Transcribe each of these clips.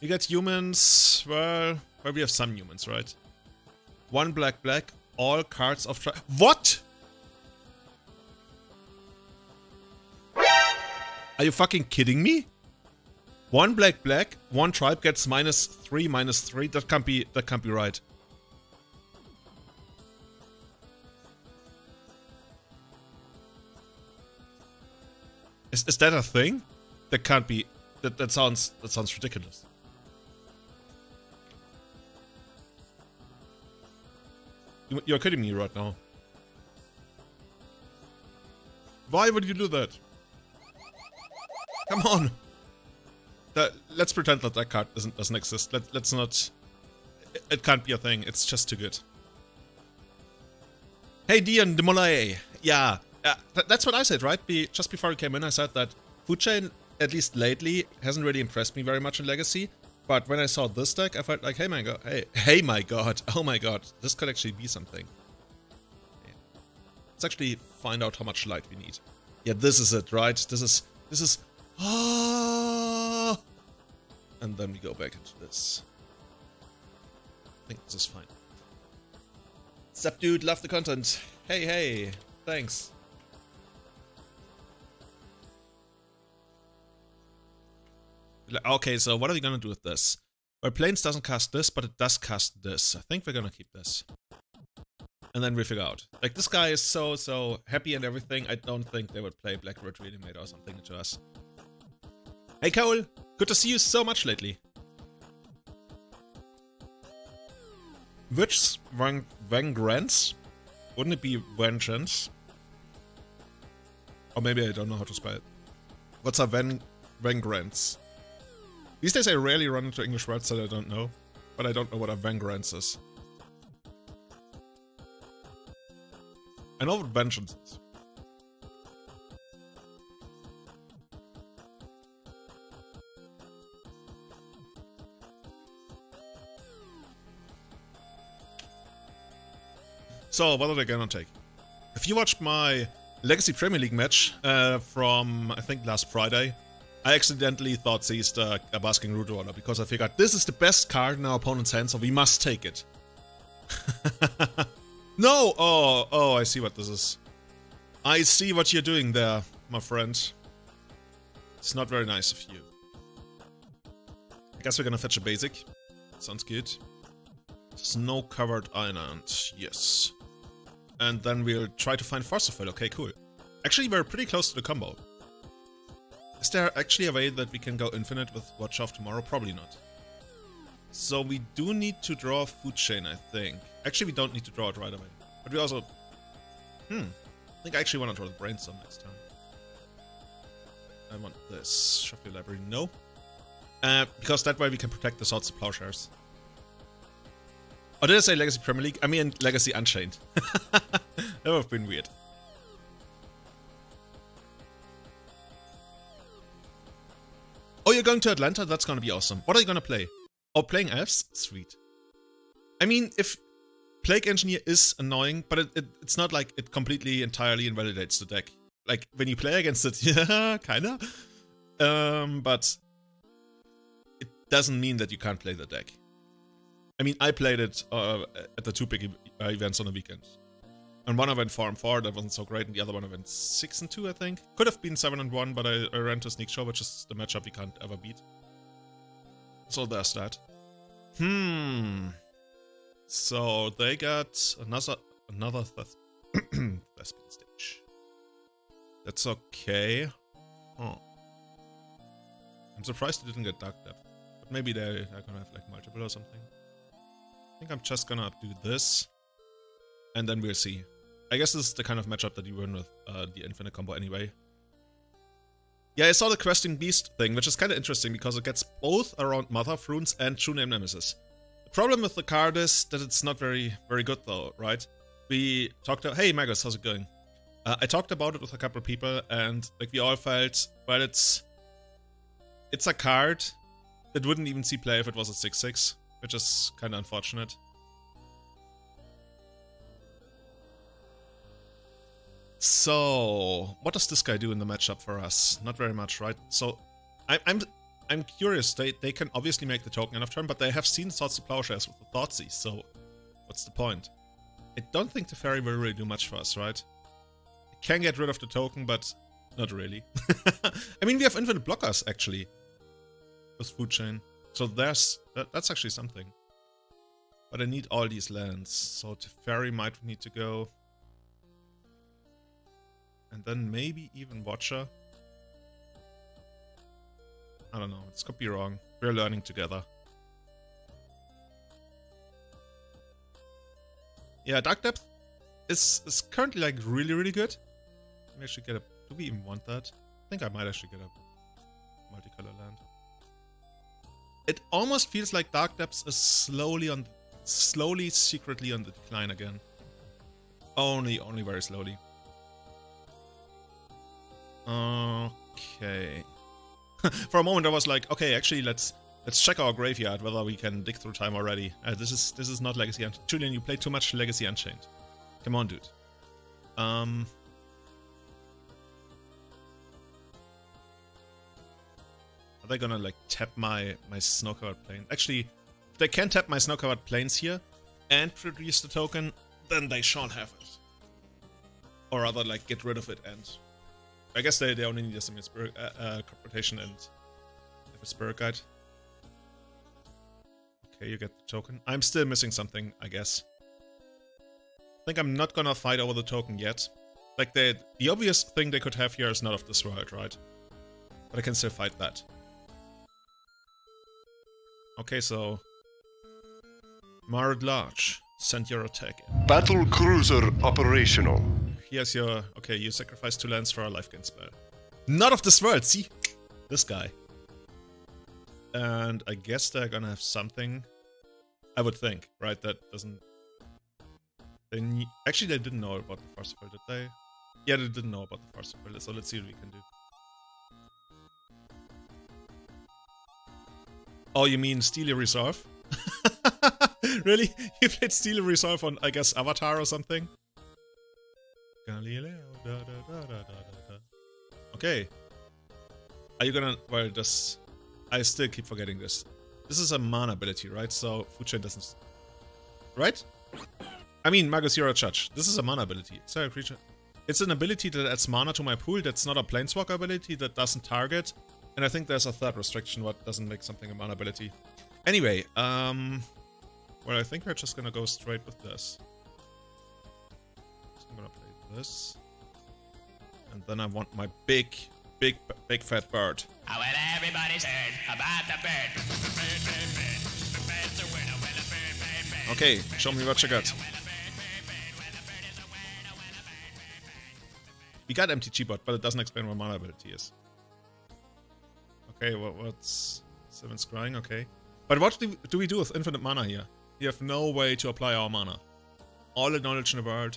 We got humans. Well, we have some humans, right? One black, black. All cards of tri- What? Are you fucking kidding me? One black, black. One tribe gets -3/-3. That can't be right. Is that a thing? That can't be. That sounds ridiculous. You're kidding me right now. Why would you do that? Come on. Let's pretend that card doesn't exist. Let's not. It can't be a thing. It's just too good. Hey, Dion de Molay. Yeah. That's what I said, right? Just before I came in, I said that Food Chain, at least lately, hasn't really impressed me very much in Legacy. But when I saw this deck, I felt like, hey my god, hey my god, oh my god, this could actually be something. Yeah. Let's actually find out how much light we need. Yeah, this is it, right? This is, ah! And then we go back into this. I think this is fine. Subdued, love the content. Hey, hey, thanks. Okay, so what are we gonna do with this? Well, Plains doesn't cast this, but it does cast this. I think we're gonna keep this. And then we figure out. Like, this guy is so happy and everything. I don't think they would play Black Red Reanimator or something to us. Hey, Cole! Good to see you so much lately. Which Vengrance? Wouldn't it be Vengeance? Or maybe I don't know how to spell it. What's a Vengrance? These days I rarely run into English words that I don't know, but I don't know what a vengeance is. I know what vengeance is. So, what are they gonna take? If you watched my Legacy Premier League match from, I think, last Friday, I accidentally Thoughtseized a Basking Root Order because I figured this is the best card in our opponent's hand, so we must take it. No! Oh, I see what this is. I see what you're doing there, my friend. It's not very nice of you. I guess we're gonna fetch a basic. Sounds good. Snow-covered island, yes. And then we'll try to find Force of Will. Okay, cool. Actually, we're pretty close to the combo. Is there actually a way that we can go infinite with Watch Off tomorrow? Probably not. So we do need to draw Food Chain, I think. Actually, we don't need to draw it right away. But we also... I think I actually want to draw the Brainstorm next time. I want this. Shuffle your library. No. Because that way we can protect the Swords to Plowshares. Oh, did I say Legacy Premier League? I mean Legacy Unchained. That would have been weird. Oh, you're going to Atlanta? That's gonna be awesome. What are you gonna play? Oh, playing elves? Sweet. I mean, if Plague Engineer is annoying, but it's not like it completely, entirely invalidates the deck. Like, when you play against it, yeah, kinda. But it doesn't mean that you can't play the deck. I mean, I played it at the two big events on the weekend. And one I went 4-4, that wasn't so great, and the other one I went 6-2, I think. Could have been 7-1, but I ran to Sneak Show, which is the matchup we can't ever beat. So there's that. So they got another Thespian stage. That's okay. Huh. I'm surprised they didn't get Dark Depths. But maybe they're gonna have like multiple or something. I think I'm just gonna do this. And then we'll see. I guess this is the kind of matchup that you win with the infinite combo anyway. Yeah, I saw the Questing Beast thing, which is kind of interesting because it gets both around Mother of Runes and True Name Nemesis. The problem with the card is that it's not very good though, right? We talked about... Hey Magus, how's it going? I talked about it with a couple of people and like we all felt, well, it's a card that wouldn't even see play if it was a 6/6, which is kind of unfortunate. So, what does this guy do in the matchup for us? Not very much, right? So, I'm I'm curious, they can obviously make the token end of turn, but they have seen Swords to Plowshares with the Thoughtseize, so what's the point? I don't think Teferi will really do much for us, right? It can get rid of the token, but not really. I mean, we have infinite blockers, actually, with Food Chain. So that's actually something. But I need all these lands, so Teferi might need to go. And then maybe even Watcher. I don't know, this could be wrong. We're learning together. Yeah, Dark Depth is currently like really good. Let me actually get a... Do we even want that? I think I might actually get a multicolor land. It almost feels like Dark Depths is slowly, secretly on the decline again. Only very slowly. Okay. For a moment I was like, okay, actually let's check our graveyard whether we can dig through time already. This is not Legacy Unchained. Julian, you play too much Legacy Unchained. Come on, dude. Are they gonna like tap my snow-covered plains? Actually, if they can tap my snow-covered plains here and produce the token, then they shan't have it. Or rather, like, get rid of it and... I guess they only need some Corporation and have a Spirit Guide. Okay, you get the token. I'm still missing something, I guess. I think I'm not gonna fight over the token yet. Like, the obvious thing they could have here is not of this world, right? But I can still fight that. Okay, so... Mar at Large, send your attack in. Battle Cruiser operational. Here's your... Okay, you sacrifice 2 lands for a life gain spell. Not of this world, see? This guy. And I guess they're gonna have something. I would think, right? That doesn't... They need... Actually, they didn't know about the Force of Will, did they? Yeah, they didn't know about the Force of Will, so let's see what we can do. Oh, you mean Steely Resolve? Really? You played Steely Resolve on, I guess, Avatar or something? Galileo, da, da, da, da, da, da. Okay. Are you gonna... Well, this... I still keep forgetting this. This is a mana ability, right? So, Food Chain doesn't... Right? I mean, Magus, you're a judge. This is a mana ability. It's a creature. It's an ability that adds mana to my pool. That's not a Planeswalker ability that doesn't target. And I think there's a third restriction what doesn't make something a mana ability. Anyway, well, I think we're just gonna go straight with this. I'm gonna play this. And then I want my big fat bird. I want everybody's heard about the bird. Okay, show me what you got. We got MTG bot, but it doesn't explain what mana ability is. Okay, what's... Seven's crying, okay. But what do we do with infinite mana here? We have no way to apply our mana. All the knowledge in the world.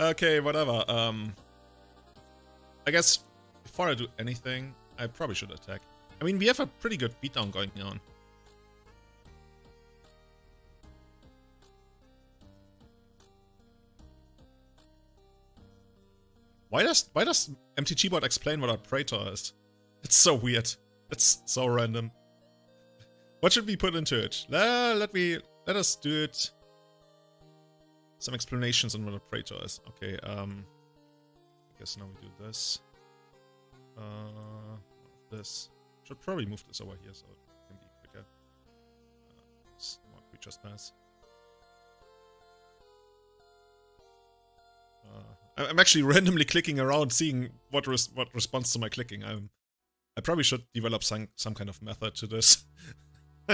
Okay, whatever. I guess before I do anything, I probably should attack. I mean, we have a pretty good beatdown going on. Why does MTG bot explain what a Praetor is? It's so weird. It's so random. What should we put into it? Let us do it. Some explanations on what a Praetor is. Okay, I guess now we do this. This. Should probably move this over here so it can be quicker. More creatures pass. I'm actually randomly clicking around, seeing what responds to my clicking. I probably should develop some kind of method to this.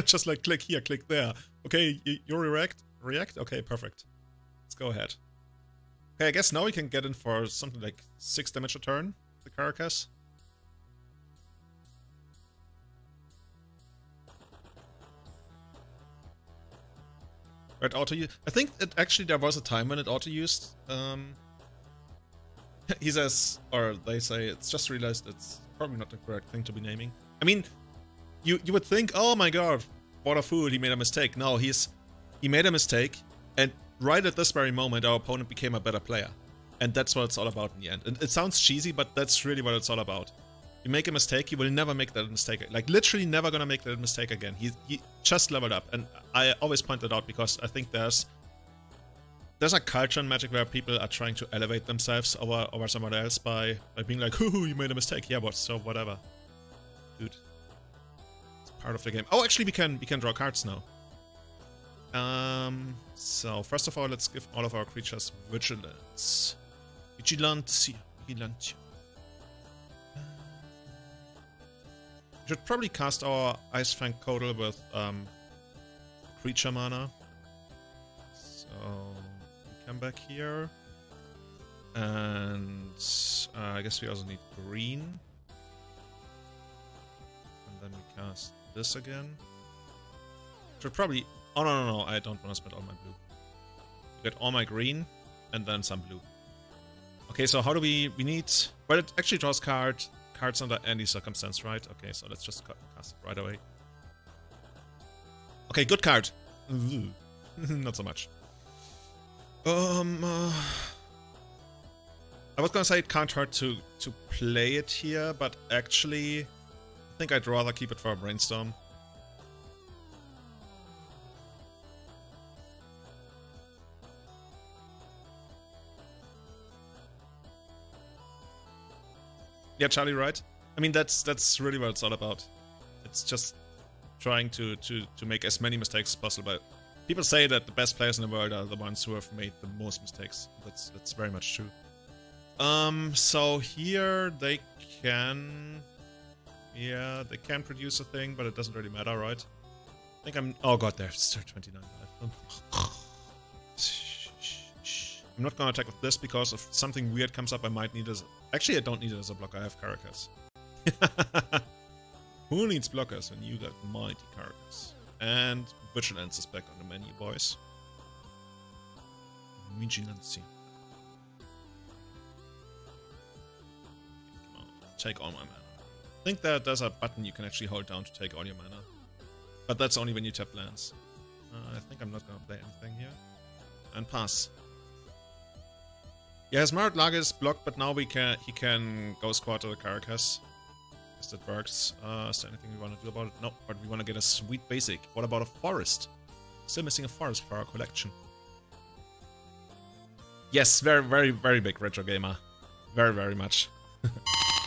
Just like click here, click there. Okay, you react? Okay, perfect. Let's go ahead. Okay, I guess now we can get in for something like 6 damage a turn, the Karakas. Right, auto-use. I think that actually there was a time when it auto-used. He says, or they say, it's just realized it's probably not the correct thing to be naming. I mean, you would think, oh my god, what a fool, he made a mistake. No, he made a mistake, and right at this very moment, our opponent became a better player. And that's what it's all about in the end. And it sounds cheesy, but that's really what it's all about. You make a mistake, you will never make that mistake. Like, literally never gonna make that mistake again. He just leveled up. And I always point that out because I think there's a culture in Magic where people are trying to elevate themselves over someone else by being like, hoo-hoo, you made a mistake. Yeah, what? So whatever. Dude. It's part of the game. Oh, actually, we can draw cards now. So, first of all, let's give all of our creatures Vigilance. Vigilance. We should probably cast our Ice-Fang Coatl with creature mana. So, we come back here. And I guess we also need green. And then we cast this again. Should probably... Oh, no, I don't want to spend all my blue. Get all my green, and then some blue. Okay, so how do we need... Well, it actually draws cards under any circumstance, right? Okay, so let's just cast it right away. Okay, good card. Not so much. I was gonna say it can't hurt to play it here, but actually... I think I'd rather keep it for a Brainstorm. Yeah, Charlie, right? I mean, that's really what it's all about. It's just trying to make as many mistakes as possible. But people say that the best players in the world are the ones who have made the most mistakes. That's very much true. So here they can... Yeah, they can produce a thing, but it doesn't really matter, right? I think I'm... Oh god, there's 29 life. I'm not gonna attack with this because if something weird comes up, I might need this. Actually, I don't need it as a blocker. I have Karakas. Who needs blockers when you got mighty Karakas? And Vigilance is back on the menu, boys. Vigilance. Come on, take all my mana. I think that there's a button you can actually hold down to take all your mana. But that's only when you tap lands. I think I'm not gonna play anything here. And pass. Yeah, his Marot Lager is blocked, but now he can go squad to the Karakas. Guess that works. Is there anything we want to do about it? No, but we want to get a sweet basic. What about a forest? Still missing a forest for our collection. Yes, very, very, very big retro gamer. Very, very much.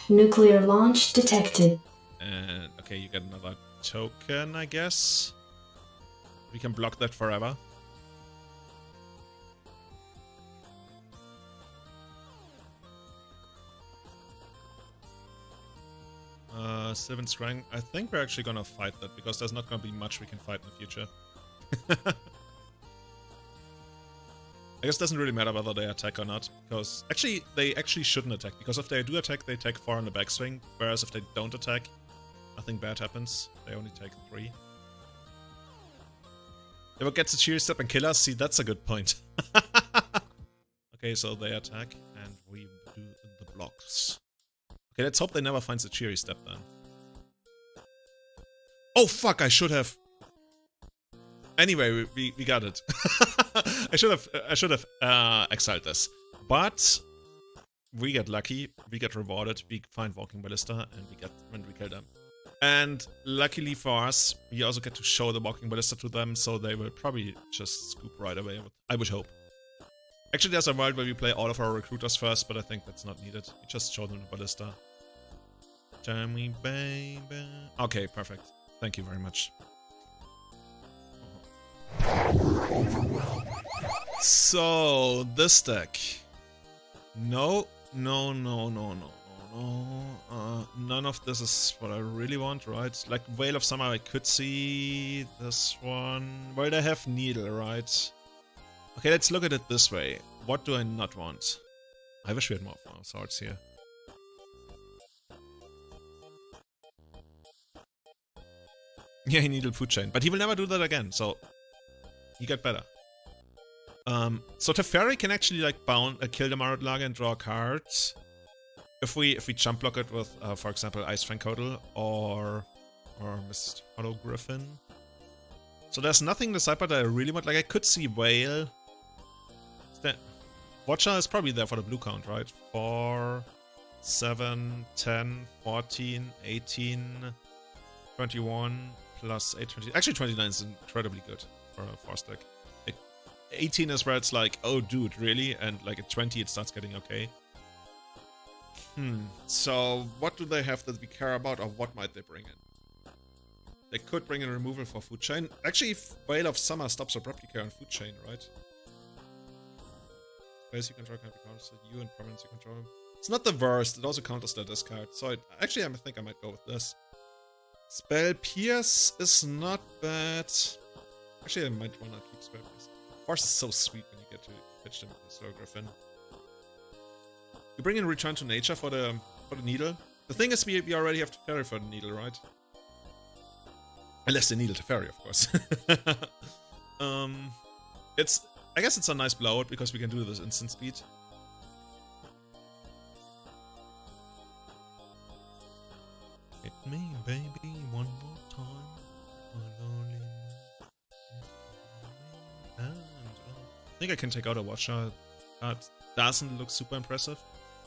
Nuclear launch detected. And okay, you get another token, I guess. We can block that forever. Sylvan Scrying. I think we're actually gonna fight that because there's not gonna be much we can fight in the future. I guess it doesn't really matter whether they attack or not, because actually they actually shouldn't attack, because if they do attack, they take 4 on the backswing, whereas if they don't attack, nothing bad happens. They only take 3. They will get the cheery step and kill us. See, that's a good point. Okay, so they attack and we do the blocks. Okay, let's hope they never find the cheery step then. Oh fuck, I should have. Anyway, we got it. I should have exiled this. But we get lucky, we get rewarded, we find Walking Ballista, and we kill them. And luckily for us, we also get to show the Walking Ballista to them, so they will probably just scoop right away. I would hope. Actually, there's a world where we play all of our recruiters first, but I think that's not needed. We just show them the Ballista. Jamie, baby. Okay, perfect. Thank you very much. So, this deck. No. None of this is what I really want, right? Like, Veil of Summer, I could see this one. Well, they have Needle, right? Okay, let's look at it this way. What do I not want? I wish we had more swords here. Yeah, he needed Food Chain, but he will never do that again, so... He got better. So Teferi can actually, like, kill the Marot Lager and draw a card. If we jump block it with, for example, Ice-Fang Coatl or Mist Hollow Griffin. So there's nothing in the sideboard that I really want. Like, I could see Whale. Watcher is probably there for the blue count, right? 4, 7, 10, 14, 18, 21, plus 8, 20. Actually, 29 is incredibly good for a Force deck. 18 is where it's like, oh dude, really? And like at 20 it starts getting okay. So what do they have that we care about, or what might they bring in? They could bring in removal for Food Chain. Actually, Veil of Summer stops a replica on Food Chain, right? Base you control can be countered, you and permanence you control. It's not the worst, it also counters their discard. So actually I think I might go with this. Spell Pierce is not bad. Actually I might wanna keep Spell Pierce. Force is so sweet when you get to pitch them with Slow Griffin. You bring in Return to Nature for the Needle. The thing is, we already have Teferi for the Needle, right? Unless they needle Teferi, of course. I guess it's a nice blowout because we can do this instant speed. Hit me, baby, one more time. I think I can take out a Watcher. That doesn't look super impressive.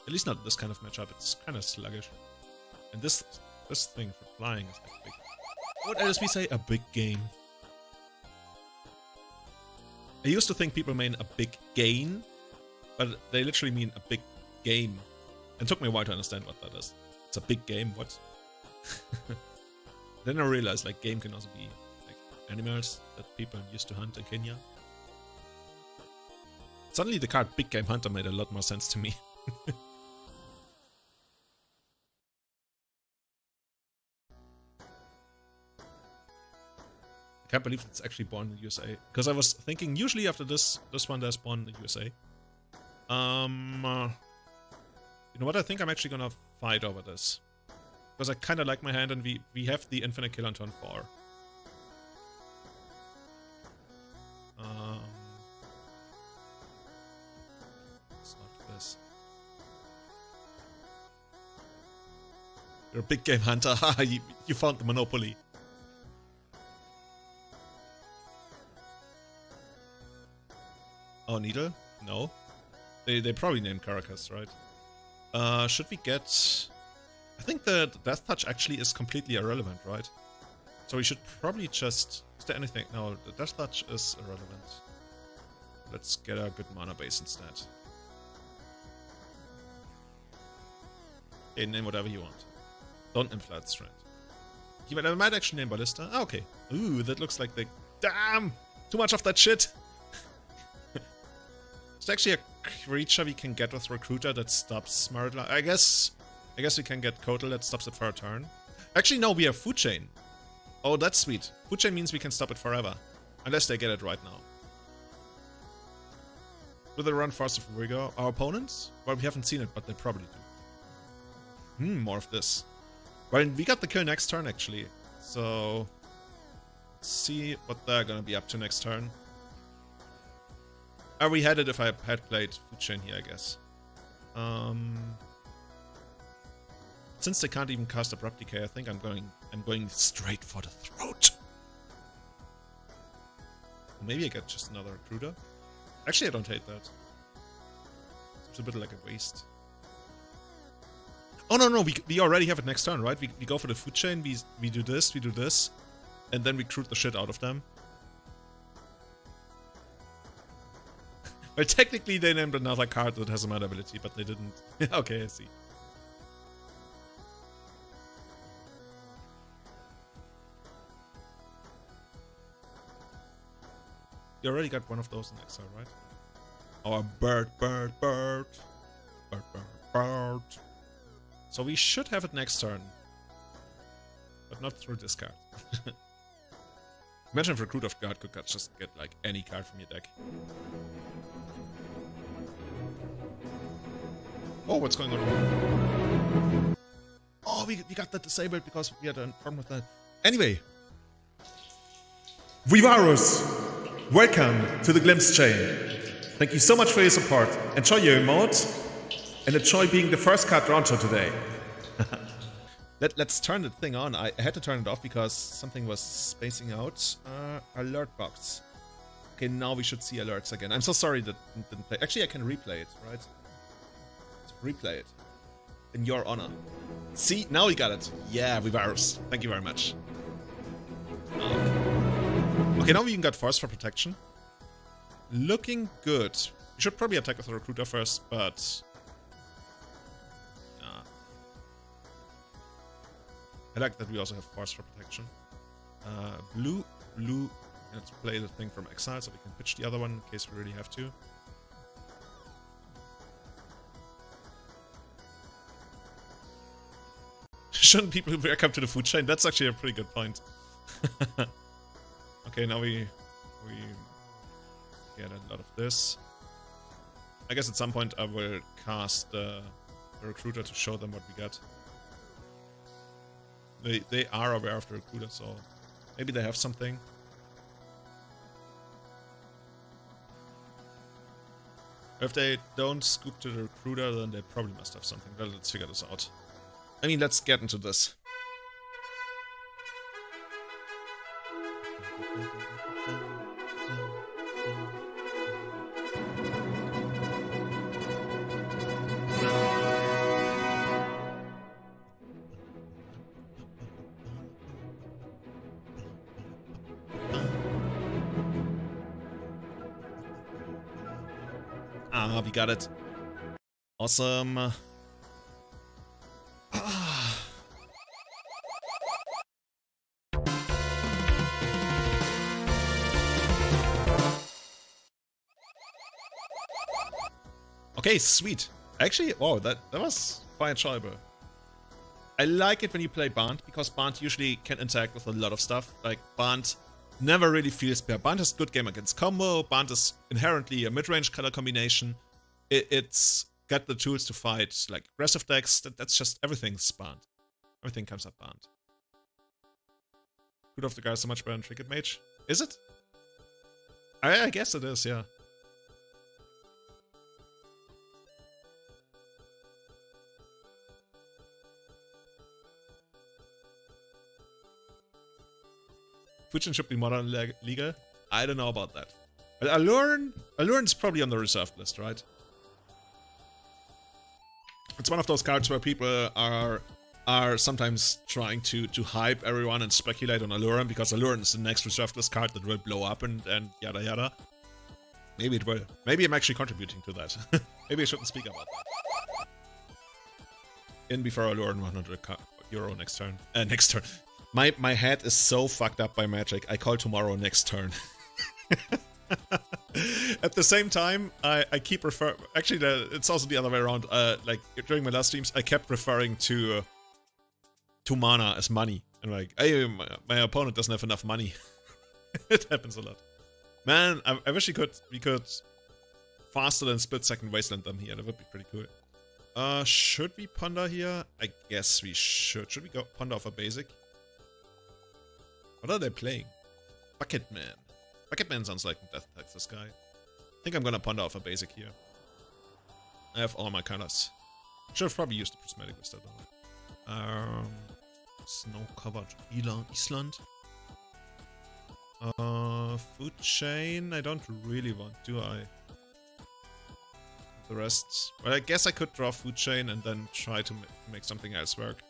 At least not this kind of matchup. It's kind of sluggish. And this thing for flying is like big. What else we say? A big game. I used to think people mean a big gain, but they literally mean a big game. It took me a while to understand what that is. It's a big game. What? Then I realized like game can also be like animals that people used to hunt in Kenya. Suddenly the card Big Game Hunter made a lot more sense to me. I can't believe it's actually born in the USA. Because I was thinking usually after this one there's born in the USA. You know what, I think I'm actually gonna fight over this. Because I kinda like my hand and we have the infinite kill on turn 4. You're a big game hunter, haha, you found the monopoly. Oh, Needle? No. They probably named Karakas, right? Should we get... I think the Death Touch actually is completely irrelevant, right? So we should probably just... Is there anything? No, the Death Touch is irrelevant. Let's get a good mana base instead. Name whatever you want. Don't inflate strength. I might actually name Ballista. Ah, okay. Ooh, that looks like the... Damn! Too much of that shit! It's actually a creature we can get with Recruiter that stops Smartla. I guess we can get Coatl that stops it for a turn. Actually, no, we have Food Chain. Oh, that's sweet. Food Chain means we can stop it forever. Unless they get it right now. Will they run Force of Rigor? Our opponents? Well, we haven't seen it, but they probably do. More of this. Well, we got the kill next turn, actually. So, let's see what they're gonna be up to next turn. I re-had it if I had played Food Chain here, I guess. Since they can't even cast Abrupt Decay, I think I'm going straight for the throat. Maybe I get just another Recruiter. Actually, I don't hate that. It's a bit like a waste. Oh, no, we already have it next turn, right? We go for the Food Chain, we do this, and then recruit the shit out of them. Well, technically they named another card that has a mana ability, but they didn't. Okay, I see. You already got one of those in exile, right? Our bird. So we should have it next turn, but not through this card. Imagine if Recruiter of the Guard could just get like any card from your deck. Oh, what's going on? Oh, we got that disabled because we had a problem with that. Anyway. Vivarus, welcome to the Glimpse Chain. Thank you so much for your support. Enjoy your emote. And enjoy being the first card drawn today. Let's turn the thing on. I had to turn it off because something was spacing out. Alert box. Okay, now we should see alerts again. I'm so sorry that I didn't play. Actually, I can replay it, right? Let's replay it. in your honor. See, now we got it. Yeah, we reversed. Thank you very much. Okay, now we even got Force for protection. Looking good. We should probably attack with the Recruiter first, but... I like that we also have Force for protection. Blue. Let's play the thing from exile so we can pitch the other one in case we really have to. Shouldn't people welcome to the food chain? That's actually a pretty good point. Okay, now we get a lot of this. I guess at some point I will cast the Recruiter to show them what we got. They are aware of the Recruiter, so maybe they have something. If they don't scoop to the Recruiter, then they probably must have something. Well, let's figure this out. I mean, let's get into this. Ah, we got it. Awesome. Okay, sweet. Actually, wow, that was quite enjoyable. I like it when you play Bond, because Bond usually can interact with a lot of stuff. Like, Bond never really feels bad. Bond is a good game against combo. Bond is inherently a mid-range color combination. It's got the tools to fight, like, aggressive decks. That's just everything's Bond. Everything comes up Bond. Good of the guy is so much better than Trinket Mage. Is it? I guess it is, yeah. Food Chain should be modern legal. I don't know about that. But Aluren's probably on the reserved list, right? It's one of those cards where people are sometimes trying to hype everyone and speculate on Aluren, because Aluren is the next reserved list card that will blow up and yada yada. Maybe it will. Maybe I'm actually contributing to that. Maybe I shouldn't speak about that. In before Aluren, 100 euro next turn. Next turn. My head is so fucked up by Magic. I call tomorrow next turn. At the same time, I keep referring... Actually, it's also the other way around. Like, during my last streams, I kept referring to mana as money. And like, hey, my opponent doesn't have enough money. It happens a lot. Man, I wish we could faster than split-second Wasteland them here. That would be pretty cool. Should we Ponder here? I guess we should. Should we go Ponder off a basic? What are they playing? Bucketman. Bucketman sounds like Death Tax this guy. I think I'm gonna Ponder off a basic here. I have all my colors. Should have probably used the Prismatic Vista, though. Snow-covered Island. Food Chain. I don't really want, do I? The rest. Well, I guess I could draw Food Chain and then try to make something else work.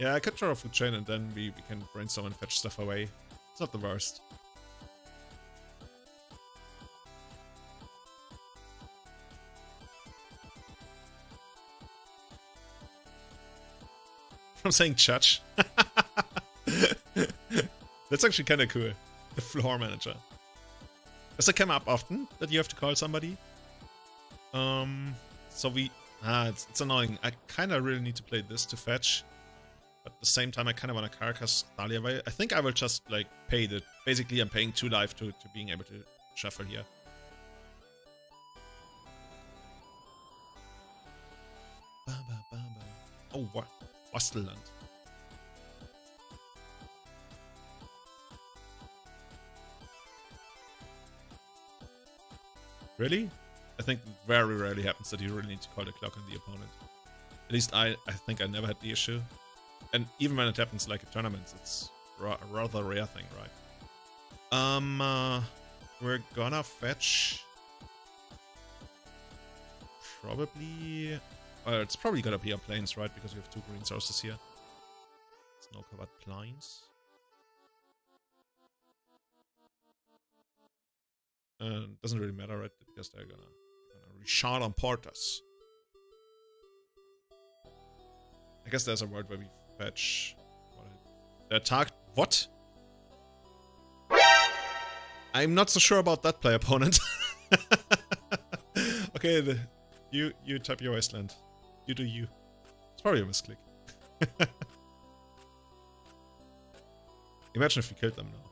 Yeah, I could draw a Food Chain and then we can brainstorm and fetch stuff away. It's not the worst. I'm saying judge. That's actually kind of cool. The floor manager. Does it come up often that you have to call somebody? So we... it's annoying. I kind of really need to play this to fetch. At the same time, I kind of want to Karakas Thalia away. I think I will just, like, pay the... Basically, I'm paying 2 life to being able to shuffle here. Oh, what? Wasteland. Really? I think it very rarely happens that you really need to call the clock on the opponent. At least I think I never had the issue. And even when it happens like at tournaments, it's a rather rare thing, right? We're gonna fetch. probably... it's probably gonna be our plains, right? Because we have two green sources here. Snow-covered plains. Doesn't really matter, right? Because they're gonna Richard and Portas. I guess there's a world where we fetch... Their target... What? I'm not so sure about that play, opponent. Okay, you tap your Wasteland. You do you. It's probably a misclick. Imagine if we killed them now.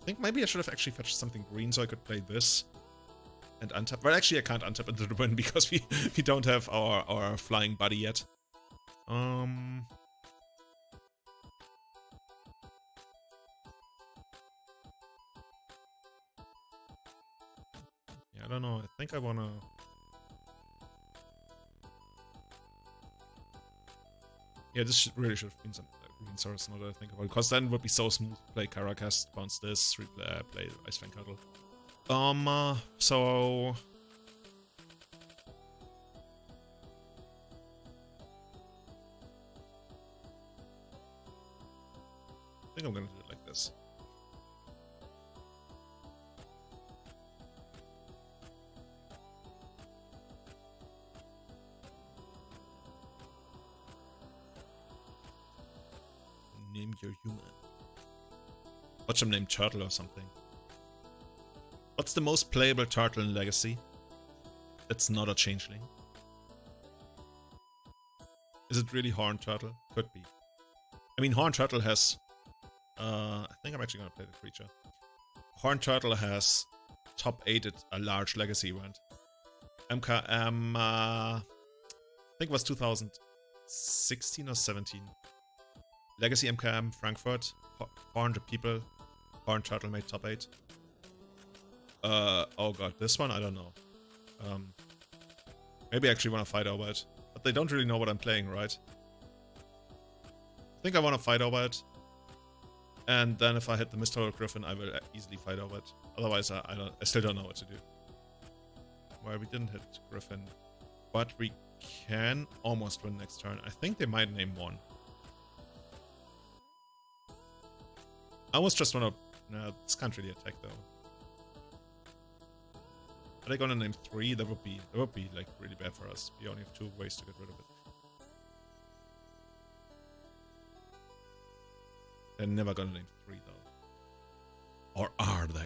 I think maybe I should have actually fetched something green so I could play this. And untap. Well, actually I can't untap into the win because we don't have our flying buddy yet. Yeah, I don't know. I think I wanna... Yeah, this really should have been some green source, now that I think about it. Because then it would be so smooth to play Karakas, bounce this, play Ice-Fang Coatl. So... I think I'm gonna do it like this. Name your human. Watch him name Turtle or something. What's the most playable turtle in Legacy? That's not a changeling. Is it really Horned Turtle? Could be. I mean, Horned Turtle has... I think I'm actually gonna play the creature. Horned Turtle has top 8 at a large Legacy event. I think it was 2016 or 17. Legacy MKM Frankfurt, 400 people, Horned Turtle made top 8. Oh god, this one? I don't know. Maybe I actually want to fight over it. But they don't really know what I'm playing, right? I think I want to fight over it. And then if I hit the Mystical Griffin, I will easily fight over it. Otherwise, I still don't know what to do. Well, we didn't hit Griffin. But we can almost win next turn. I think they might name one. I almost just want to... No, this can't really attack, though. Are they gonna name 3? That would be like really bad for us. We only have 2 ways to get rid of it. They're never gonna name 3 though. Or are they?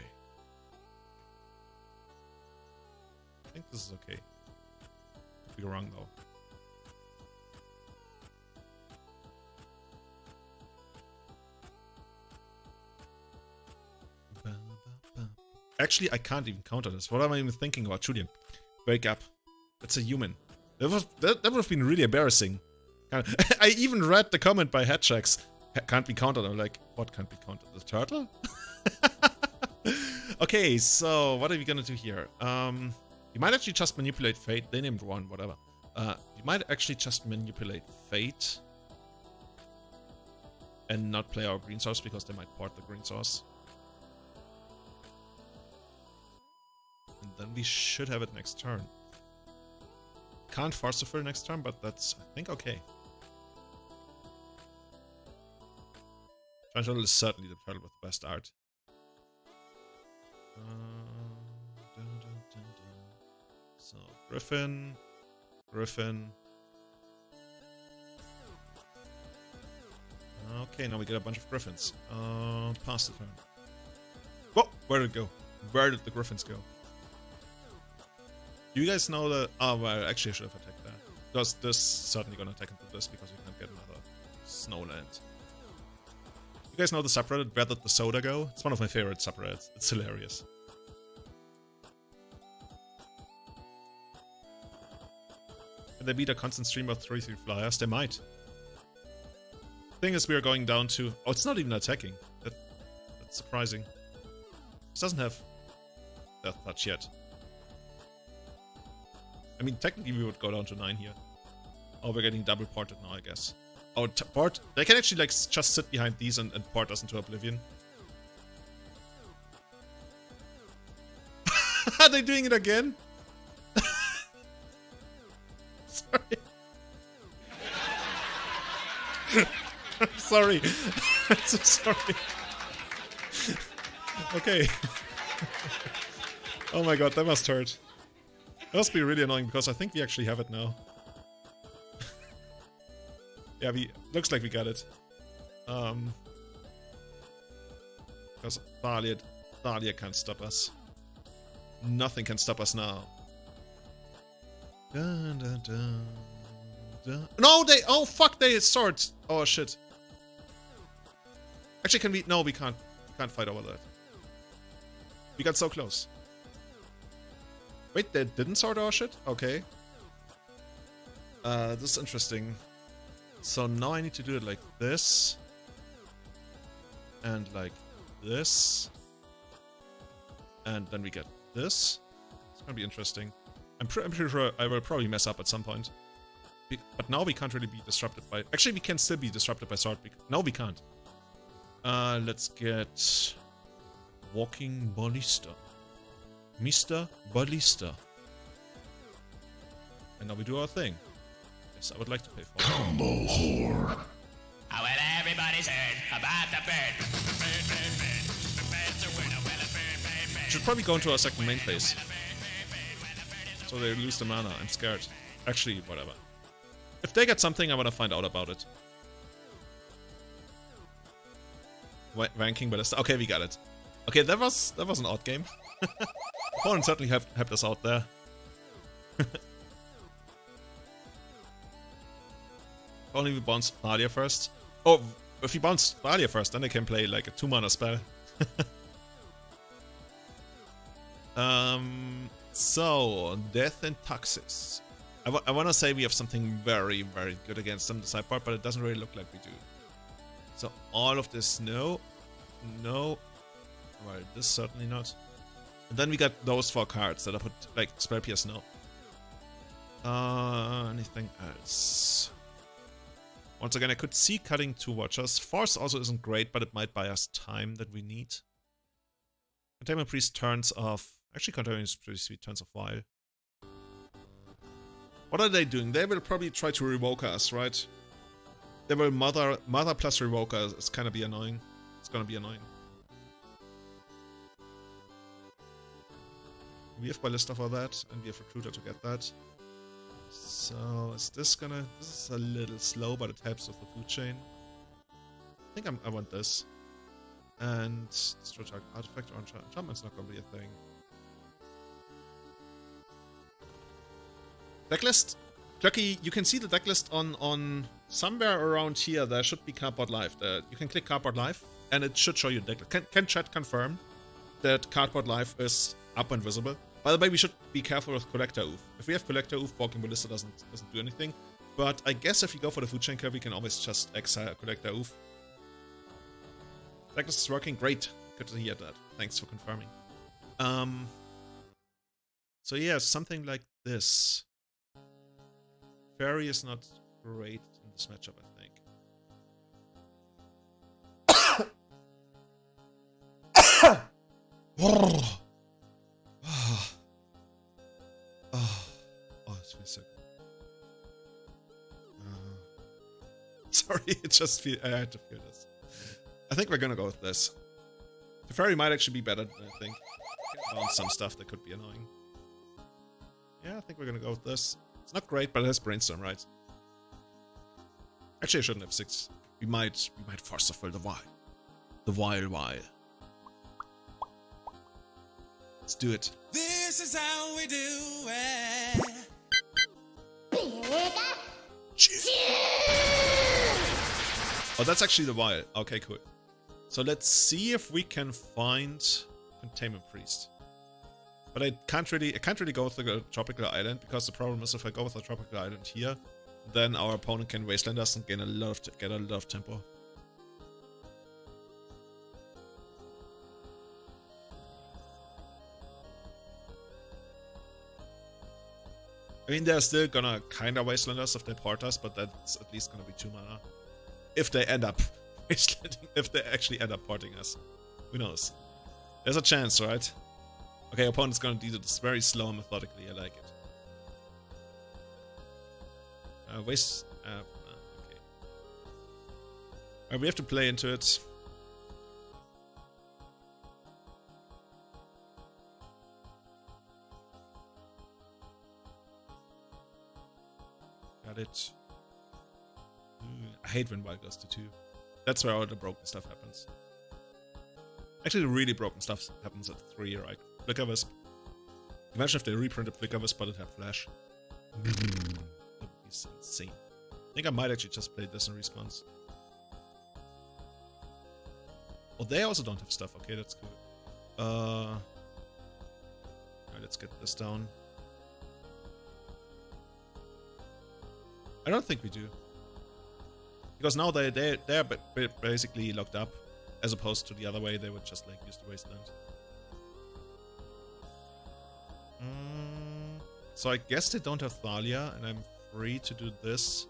I think this is okay. Could be wrong though. Actually, I can't even counter this. What am I even thinking about? Julian, wake up. It's a human. That would have been really embarrassing. I even read the comment by Hatchacks. Can't be countered. I'm like, what can't be countered? The turtle? Okay, so what are we gonna do here? You might actually just manipulate fate. They named one, whatever. You might actually just manipulate fate. And not play our green source because they might port the green source. And then we should have it next turn. Can't Force of Will next turn, but that's, I think, okay. Turtle is certainly the turtle with the best art. So, Griffin. Griffin. Okay, now we get a bunch of Griffins. Pass the turn. Whoa! Where did it go? Where did the Griffins go? Do you guys know that? Oh, well, actually, I should have attacked that. Because this is certainly gonna attack into this because we can't get another Snowland. You guys know the subreddit, Where Did the Soda Go? It's one of my favorite subreddits. It's hilarious. Can they beat a constant stream of 3-3 flyers? They might. Thing is, we are going down to... Oh, it's not even attacking. That's surprising. This doesn't have Death Touch yet. I mean, technically we would go down to 9 here. Oh, we're getting double ported now, I guess. Oh, port. They can actually like just sit behind these and port us into oblivion. they doing it again? Sorry. I'm sorry. I'm so sorry. Okay. Oh my god, that must hurt. That must be really annoying because I think we actually have it now. Yeah, we looks like we got it. Because Thalia can't stop us. Nothing can stop us now. Dun, dun, dun, dun. No, they... Oh, fuck, they sword. Oh, shit. Actually, can we... No, we can't. We can't fight over that. We got so close. Wait, they didn't sword our shit? Okay. This is interesting. So now I need to do it like this. And like this. And then we get this. It's gonna be interesting. I'm pretty sure I will probably mess up at some point. But now we can't really be disrupted by... Actually, we can still be disrupted by sword. No, we can't. Let's get... Walking Ballista. Mr. Ballista. And now we do our thing. Yes, I would like to pay for it. Combo whore. Oh, well, everybody's heard about the bird. Should probably go into our second main phase. So they lose the mana. I'm scared. Actually, whatever. If they get something, I want to find out about it. Ranking Ballista. Okay, we got it. Okay, that was an odd game. Opponent certainly helped us out there. Only we bounce Thalia first. Oh, if we bounce Thalia first, then they can play like a 2-mana spell. So, Death and Toxis. I want to say we have something very, very good against them, the side part, but it doesn't really look like we do. So, all of this, no. No. Well, this certainly not. And then we got those 4 cards that I put, like, Spell Pierce, no. Anything else? Once again, I could see cutting 2 Watchers. Force also isn't great, but it might buy us time that we need. Containment Priest turns off... Actually, Containment Priest pretty sweet, turns off while. What are they doing? They will probably try to revoke us, right? They will mother plus revoke us. It's gonna be annoying. It's gonna be annoying. We have Ballista for that, and we have Recruiter to get that. So, is this gonna... This is a little slow, but it helps with the Food Chain. I think I want this. And... Destroy target artifact or enchantment's not gonna be a thing. Decklist? Clucky, you can see the decklist on somewhere around here. There should be Cardboard Live. You can click Cardboard Live and it should show you decklist. Can chat confirm that Cardboard Live is up and visible? By the way, we should be careful with Collector Oof. If we have Collector Oof, Walking Ballista doesn't do anything. But I guess if you go for the Food Chain curve, we can always just exile Collector Oof. Decklist is working great. Good to hear that. Thanks for confirming. So yeah, something like this. Teferi is not great in this matchup, I think. Oh, it feels so good. Sorry, it just feels... I had to feel this. I think we're gonna go with this. Teferi might actually be better than I think. On some stuff that could be annoying. Yeah, I think we're gonna go with this. It's not great, but it has Brainstorm, right? Actually, I shouldn't have 6. We might Force of Will the While. The While. Let's do it. This is how we do it. Oh, that's actually the While. Okay, cool. So let's see if we can find Containment Priest. But I can't really go with the Tropical Island, because the problem is if I go with the Tropical Island here, then our opponent can Waste Land us and get a lot of tempo. I mean, they're still gonna kinda Waste Land us if they port us, but that's at least gonna be 2 mana. If they end up wastelanding, if they actually end up porting us. Who knows? There's a chance, right? Okay, opponent's gonna do this very slow and methodically, I like it. Waste... okay. Alright, we have to play into it. Got it. I hate when wild goes to 2. That's where all the broken stuff happens. Actually, the really broken stuff happens at 3, right? Flicker Wisp. Imagine if they reprinted Flicker Wisp, but it had Flash. That would be insane. I think I might actually just play this in response. Oh, they also don't have stuff. Okay, that's cool. Alright, let's get this down. I don't think we do. Because now they're basically locked up. As opposed to the other way, they would just like use the wasteland. So I guess they don't have Thalia, and I'm free to do this.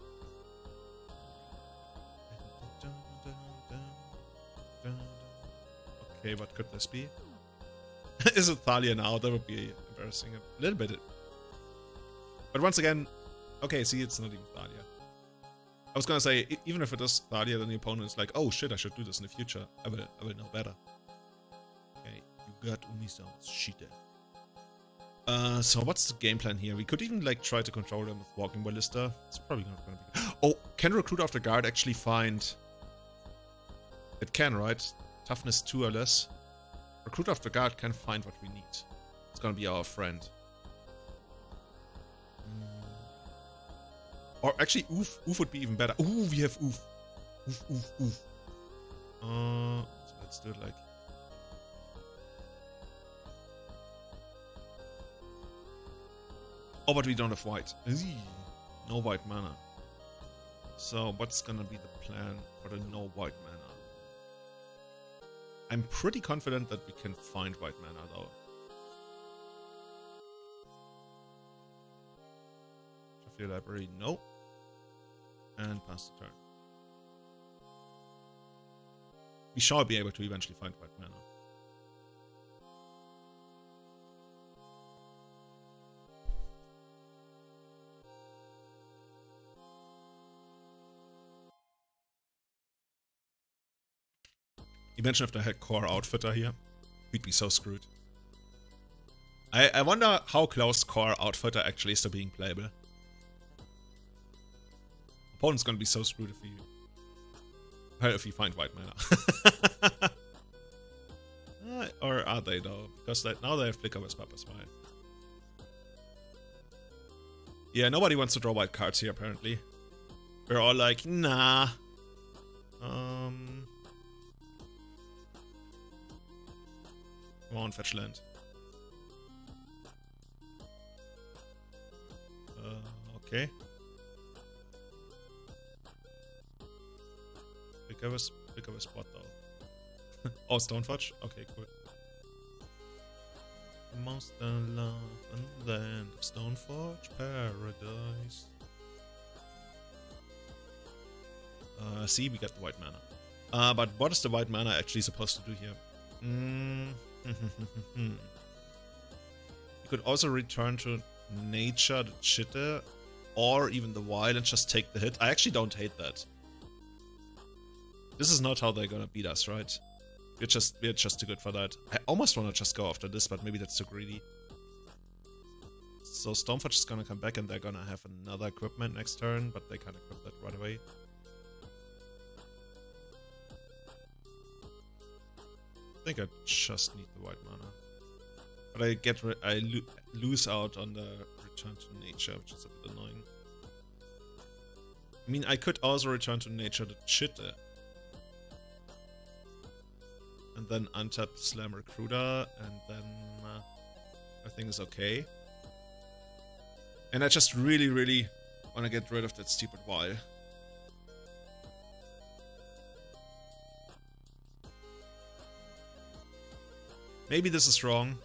Okay, what could this be? Is it Thalia now? That would be embarrassing a little bit. But once again, okay, see, it's not even Thalia. I was gonna say, even if it is Thalia, then the opponent is like, oh shit, I should do this in the future. I will know better. Okay, you got Umisa's shit. So what's the game plan here? We could even like try to control them with Walking Ballista. It's probably not gonna be good. Oh, can Recruiter of the Guard actually find... It can, right? Toughness 2 or less. Recruiter of the Guard can find what we need. It's gonna be our friend. Or actually, Oof. Oof would be even better. Ooh, we have Oof. Oof, Oof, Oof. So let's do it like... Oh, but we don't have white. No white mana. So what's gonna be the plan for the no white mana? I'm pretty confident that we can find white mana though. Shuffle your library, no. And pass the turn. We shall be able to eventually find white mana. Imagine if they had Core Outfitter here. We'd be so screwed. I wonder how close Core Outfitter actually is to being playable. Opponent's gonna be so screwed if he find white mana. Or are they though? Because now they have Flicker Wisp up as well. Yeah, nobody wants to draw white cards here apparently. We're all like, nah. Come on, fetch land. Okay. Pick up a spot though. Oh, Stoneforge? Okay, cool. Monster love and land of Stoneforge Paradise. See, we got the white mana. But what is the white mana actually supposed to do here? You could also return to nature, the Chitta, or even the wild and just take the hit. I actually don't hate that. This is not how they're gonna beat us, right? We're just too good for that. I almost wanna just go after this, but maybe that's too greedy. So Stormforge is gonna come back and they're gonna have another equipment next turn, but they can't equip that right away. I think I just need the white mana, but I lose out on the Return to Nature, which is a bit annoying. I mean, I could also Return to Nature the Chitta, and then untap Slam Recruiter, and then everything is okay. And I just really want to get rid of that stupid wild. Maybe this is wrong.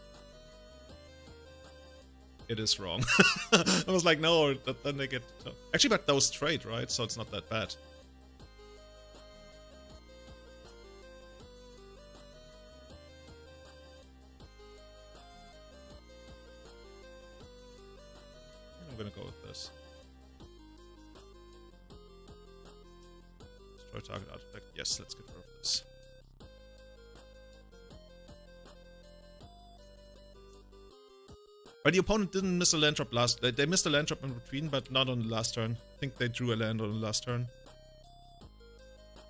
It is wrong. I was like, no, then they get... Actually, but those trade, right? So it's not that bad. destroy target artifact. Yes, let's get rid of this. Well, the opponent didn't miss a land drop last... They missed a land drop in between, but not on the last turn. I think they drew a land on the last turn.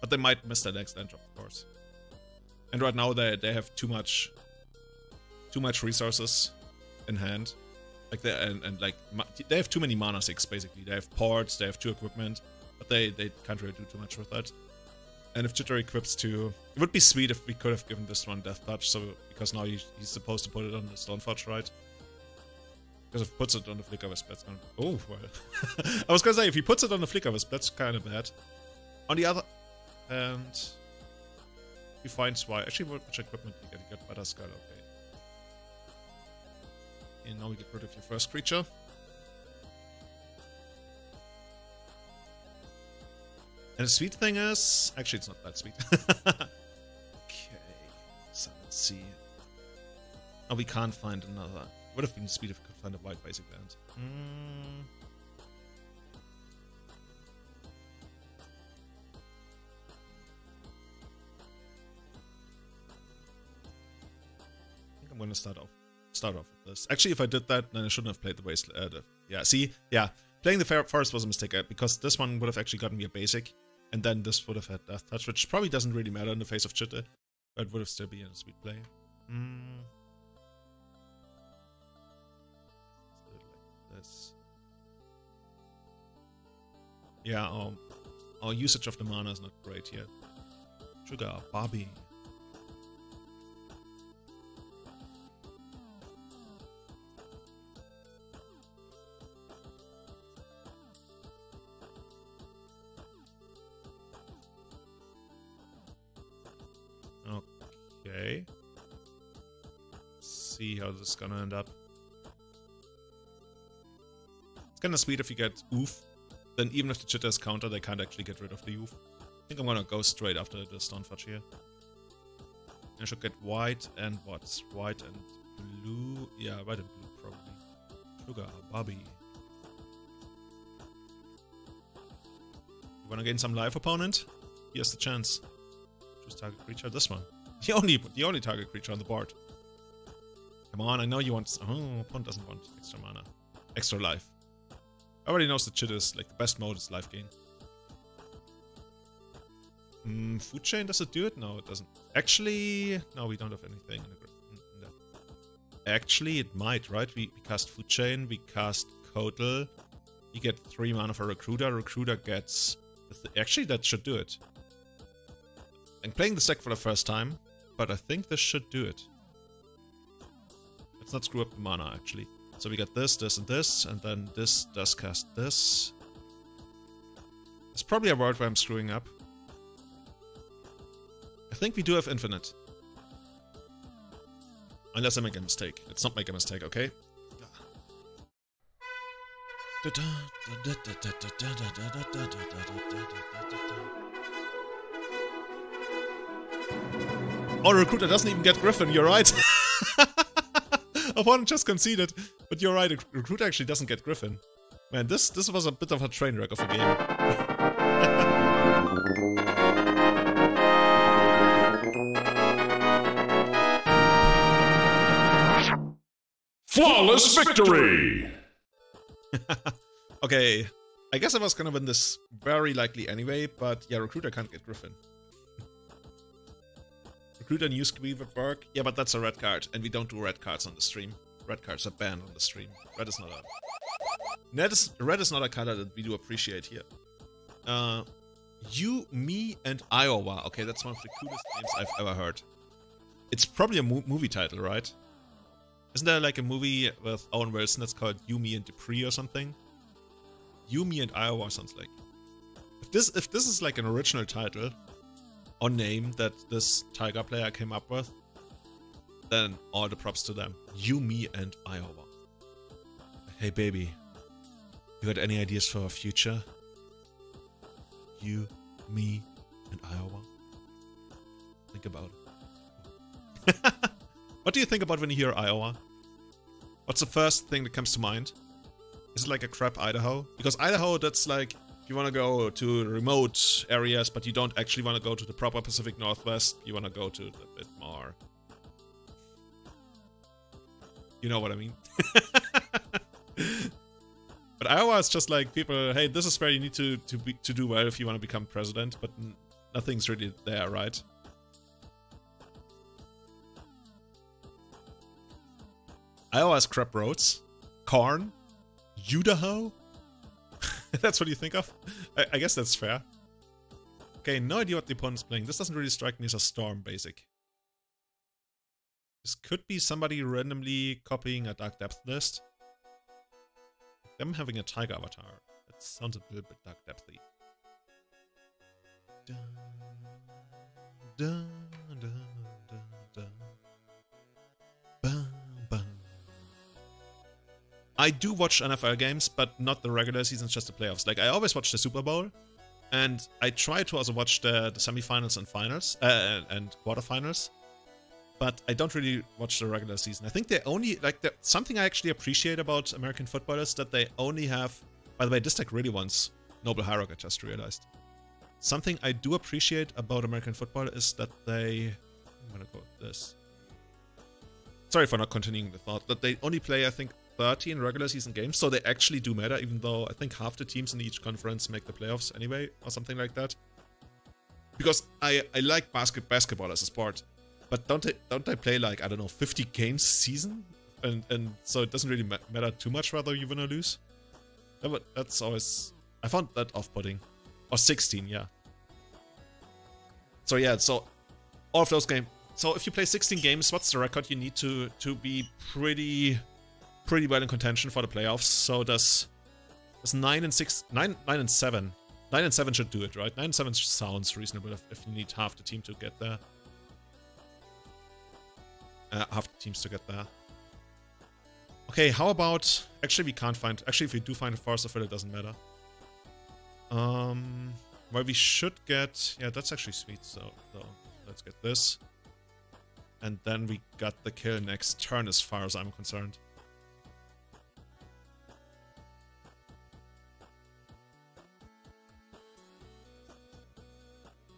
But they might miss their next land drop, of course. And right now they have too much resources in hand. Like they they have too many mana six basically. They have ports, they have two equipment, but they can't really do too much with that. And if Jitter equips to, it would be sweet if we could have given this one Death Touch, so because now he's supposed to put it on the Stoneforge, right? Because if he puts it on the Flickerwisp, that's kind of, oh well. I was gonna say if he puts it on the Flickerwisp, that's kind of bad. On the other hand, he finds why. Actually, which equipment did he get? Butterskull, okay. And now we get rid of your first creature. And the sweet thing is... Actually, it's not that sweet. Okay, so let's see. Oh, we can't find another. Would have been sweet if we could find a white basic land. Mm. I think I'm going to start off with this. Actually, if I did that, then I shouldn't have played the Waste... yeah, see? Yeah. Playing the Forest was a mistake, because this one would have actually gotten me a basic, and then this would have had Death Touch, which probably doesn't really matter in the face of Jitter, but it would have still been a sweet play. Mm. So like this. Yeah, our usage of the mana is not great yet. Sugar, Barbie. Okay. Let's see how this is gonna end up. It's kinda sweet if you get oof. Then even if the Jitter is counter, they can't actually get rid of the oof. I think I'm gonna go straight after the Stoneforge here. I should get white and what's white and blue. Yeah, white and blue probably. Sugar, Bobby. You wanna gain some life, opponent? Here's the chance. Choose target creature, this one. The only target creature on the board. Come on, I know you want... Oh, opponent doesn't want extra mana. Extra life. Everybody knows that Jitter is, like, the best mode is life gain. Food Chain, does it do it? No, it doesn't. Actually... No, we don't have anything in the group. No. Actually, it might, right? We cast Food Chain, we cast Coatl. You get 3 mana for Recruiter. Recruiter gets... Actually, that should do it. I'm playing this deck for the first time. But I think this should do it. Let's not screw up the mana, actually. So we got this, this, and this, and then this does cast this. There's probably a world where I'm screwing up. I think we do have infinite. Unless I make a mistake. Let's not make a mistake, okay? Oh, Recruiter doesn't even get Griffin, you're right. Opponent just conceded, but you're right, Recruiter actually doesn't get Griffin. Man, this was a bit of a train wreck of a game. Flawless victory! Okay, I guess I was gonna win this very likely anyway, but yeah, Recruiter can't get Griffin. Recruiter and Squeever Bark. Yeah, but that's a red card, and we don't do red cards on the stream. Red cards are banned on the stream. Red is not a... Red is not a color that we do appreciate here. You, me, and Iowa. Okay, that's one of the coolest names I've ever heard. It's probably a movie title, right? Isn't there like a movie with Owen Wilson that's called You, Me, and Dupree or something? You, Me, and Iowa sounds like... If this is like an original title... or name that this Tiger player came up with, then all the props to them. You, me, and Iowa. Hey baby, you got any ideas for our future? You, me, and Iowa. Think about it. What do you think about when you hear Iowa? What's the first thing that comes to mind? Is it like a crap Idaho? Because Idaho, that's like... You want to go to remote areas, but you don't actually want to go to the proper Pacific Northwest. You want to go to a bit more... You know what I mean? But Iowa is just like people, hey, this is where you need to do well if you want to become president, but nothing's really there, right? Iowa has crap roads. Karn. Idaho. That's what you think of? I guess that's fair. Okay, no idea what the opponent's playing. This doesn't really strike me as a Storm basic. This could be somebody randomly copying a Dark Depth list. Them having a Tiger avatar. That sounds a little bit Dark Depthy. Dun, dun, dun, dun, dun. Bum, bum. I do watch NFL games, but not the regular seasons, just the playoffs. Like, I always watch the Super Bowl, and I try to also watch the semifinals and finals, and quarterfinals. But I don't really watch the regular season. I think they only, like, something I actually appreciate about American football is that they only have, by the way, this deck really wants Noble Hierarch, I just realized. Something I do appreciate about American football is that they, I'm gonna go with this. Sorry for not continuing the thought, that they only play, I think, 13 regular season games, so they actually do matter, even though I think half the teams in each conference make the playoffs anyway, or something like that. Because I like basketball as a sport. But don't they play, like, I don't know, 50 games a season? And so it doesn't really matter too much whether you win or lose. But that's always... I found that off-putting. Or 16, yeah. So yeah, so all of those games... So if you play 16 games, what's the record you need to be pretty well in contention for the playoffs? So does 9 and 7. 9 and 7 should do it, right? 9 and 7 sounds reasonable if you need half the team to get there. Half the teams to get there. Okay, how about... Actually, we can't find... Actually, if we do find a Force of Will, it doesn't matter. Well, we should get... Yeah, that's actually sweet, so let's get this. And then we got the kill next turn, as far as I'm concerned.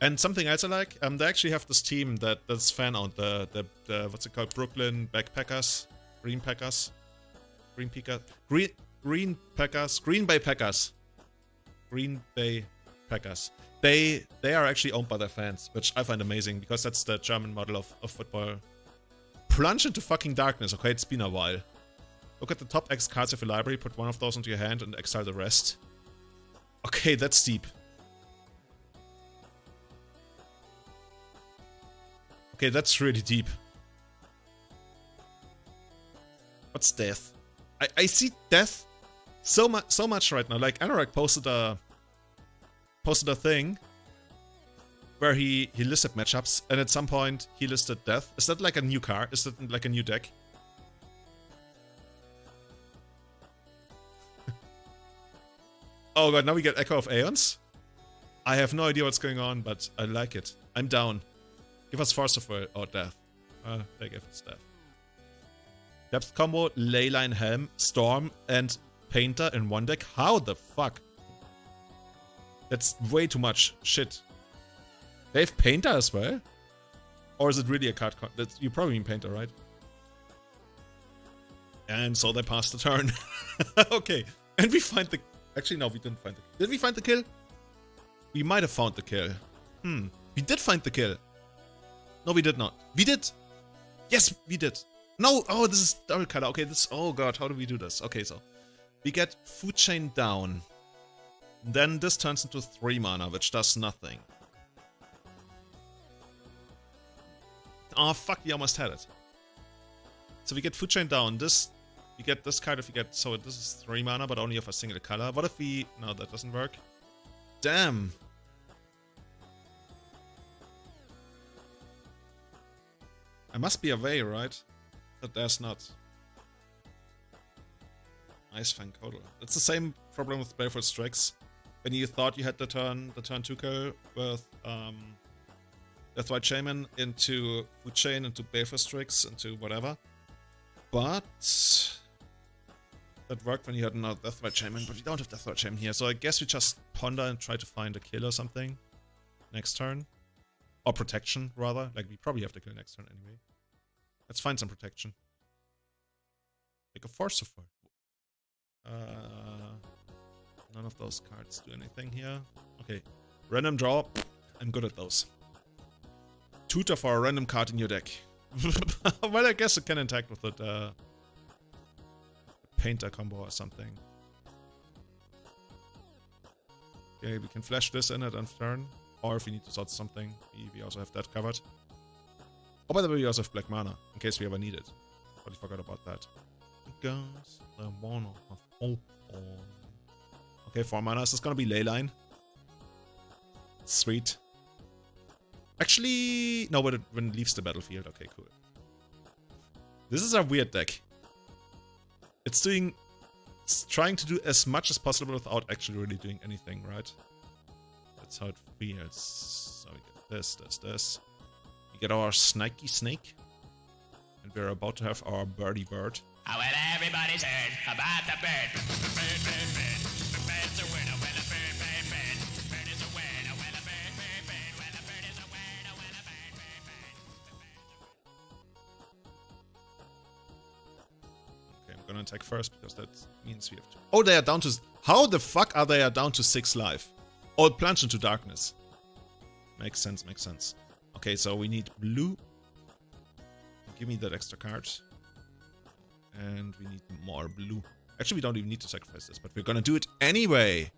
And something else I like, they actually have this team that's fan-owned, the what's it called, Brooklyn Backpackers, Green Bay Packers. They are actually owned by their fans, which I find amazing, because that's the German model of football. Plunge into fucking darkness, okay, it's been a while. Look at the top X cards of your library, put one of those into your hand and exile the rest. Okay, that's deep. Okay, that's really deep. What's death? I see death so much right now. Like, Anorak posted a thing where he listed matchups, and at some point he listed death. Is that like a new card? Is that like a new deck? Oh god, now we get Echo of Aeons? I have no idea what's going on, but I like it. I'm down. Give us Force of Will or Death. They gave us Death. Depth combo, Leyline Helm, Storm, and Painter in one deck. How the fuck? That's way too much shit. They have Painter as well? Or is it really a card? You probably mean Painter, right? And so they passed the turn. Okay. And we find the... Actually, no, we didn't find the... Did we find the kill? We might have found the kill. We did find the kill. No, we did not. We did! Yes, we did! No! Oh, this is double color. Okay, this... Oh god, how do we do this? Okay, so... We get Food Chain down. Then this turns into 3 mana, which does nothing. Oh, fuck, we almost had it. So we get Food Chain down. This... We get this card if we get... So this is 3 mana, but only of a single color. What if we... No, that doesn't work. Damn! I must be away, right? But there's not. Ice-Fang Coatl. It's the same problem with Baleful Strikes. When you thought you had the turn 2 kill with Deathrite Shaman into Food Chain, into Baleful Strikes, into whatever. But That worked when you had another Deathrite Shaman, but you don't have Deathrite Shaman here, so I guess we just ponder and try to find a kill or something next turn. Or protection, rather. Like, we probably have to kill next turn anyway. Let's find some protection. Like a Force of Will. None of those cards do anything here. Okay. Random draw. I'm good at those. Tutor for a random card in your deck. Well, I guess it can interact with it. Painter combo or something. Okay, we can flash this in at end turn. Or if we need to sort something, we also have that covered. Oh, by the way, we also have black mana, in case we ever need it. But I forgot about that. Because the one of open. Okay, 4 mana. Is this gonna be Leyline? Sweet. Actually, no, when it leaves the battlefield. Okay, cool. This is a weird deck. It's trying to do as much as possible without actually really doing anything, right? That's how it feels. So we get this. We get our Snikey Snake. And we're about to have our Birdie Bird. Oh, well, everybody's heard about the bird. Bird. The bird's a winner. Well, a bird. Bird is a winner. Well, a bird. Well, a bird is a winner. Well, a bird. Okay, I'm gonna attack first because that means we have to. Oh, they are down to. How the fuck are they down to 6 life? Oh, plunge into darkness. Makes sense, makes sense. Okay, so we need blue. Give me that extra card. And we need more blue. Actually, we don't even need to sacrifice this, but we're gonna do it anyway.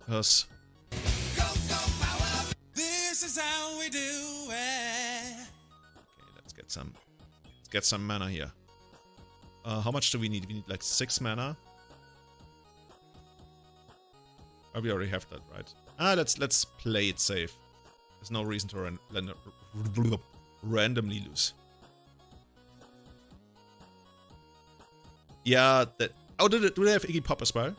Because... This is how we do it. Okay, let's get some mana here. How much do we need? We need like 6 mana. Oh, we already have that, right? Ah, let's play it safe. There's no reason to randomly lose. Yeah, that... Oh, do they have Iggy Pop as well?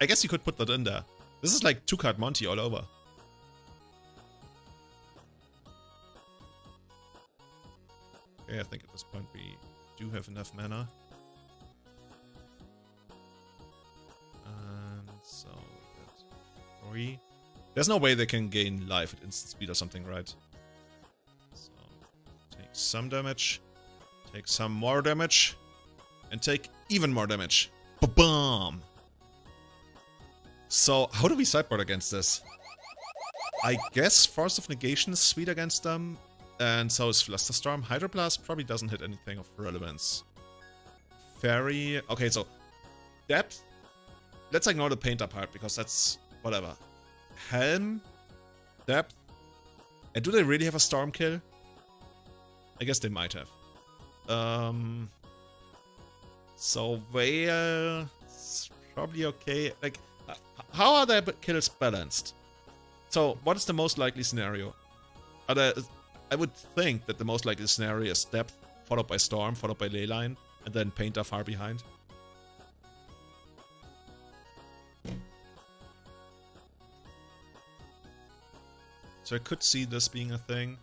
I guess you could put that in there. This is like 2-card Monty all over. Okay, I think at this point we do have enough mana. And so... There's no way they can gain life at instant speed or something, right? So, take some damage, take some more damage, and take even more damage. Ba-bam! So, how do we sideboard against this? I guess Force of Negation is sweet against them, and so is Flusterstorm. Hydroblast probably doesn't hit anything of relevance. Teferi... Okay, so, Depth... Let's ignore the Painter part, because that's... Whatever. Helm. Depth. And do they really have a Storm kill? I guess they might have. So Veil. It's probably okay. Like, how are their kills balanced? So, what is the most likely scenario? I would think that the most likely scenario is Depth, followed by Storm, followed by Leyline, and then Painter far behind. So I could see this being a thing.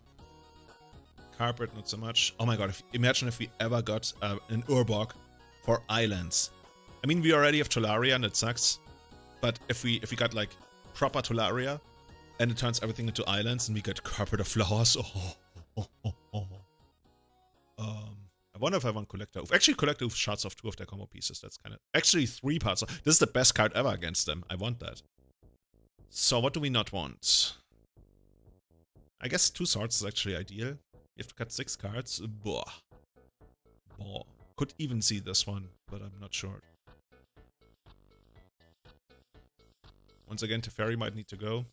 Carpet, not so much. Oh my god, imagine if we ever got an Urborg for islands. I mean, we already have Tolaria and it sucks. But if we got like proper Tolaria and it turns everything into islands and we get Carpet of Flowers. I wonder if I want Collector Oof. Actually, Collector Oof shards off 2 of their combo pieces. That's kind of... Actually, 3 parts. This is the best card ever against them. I want that. So what do we not want? I guess 2 swords is actually ideal. You have to cut 6 cards. Boah. Boah. Could even see this one, but I'm not sure. Once again, Teferi might need to go.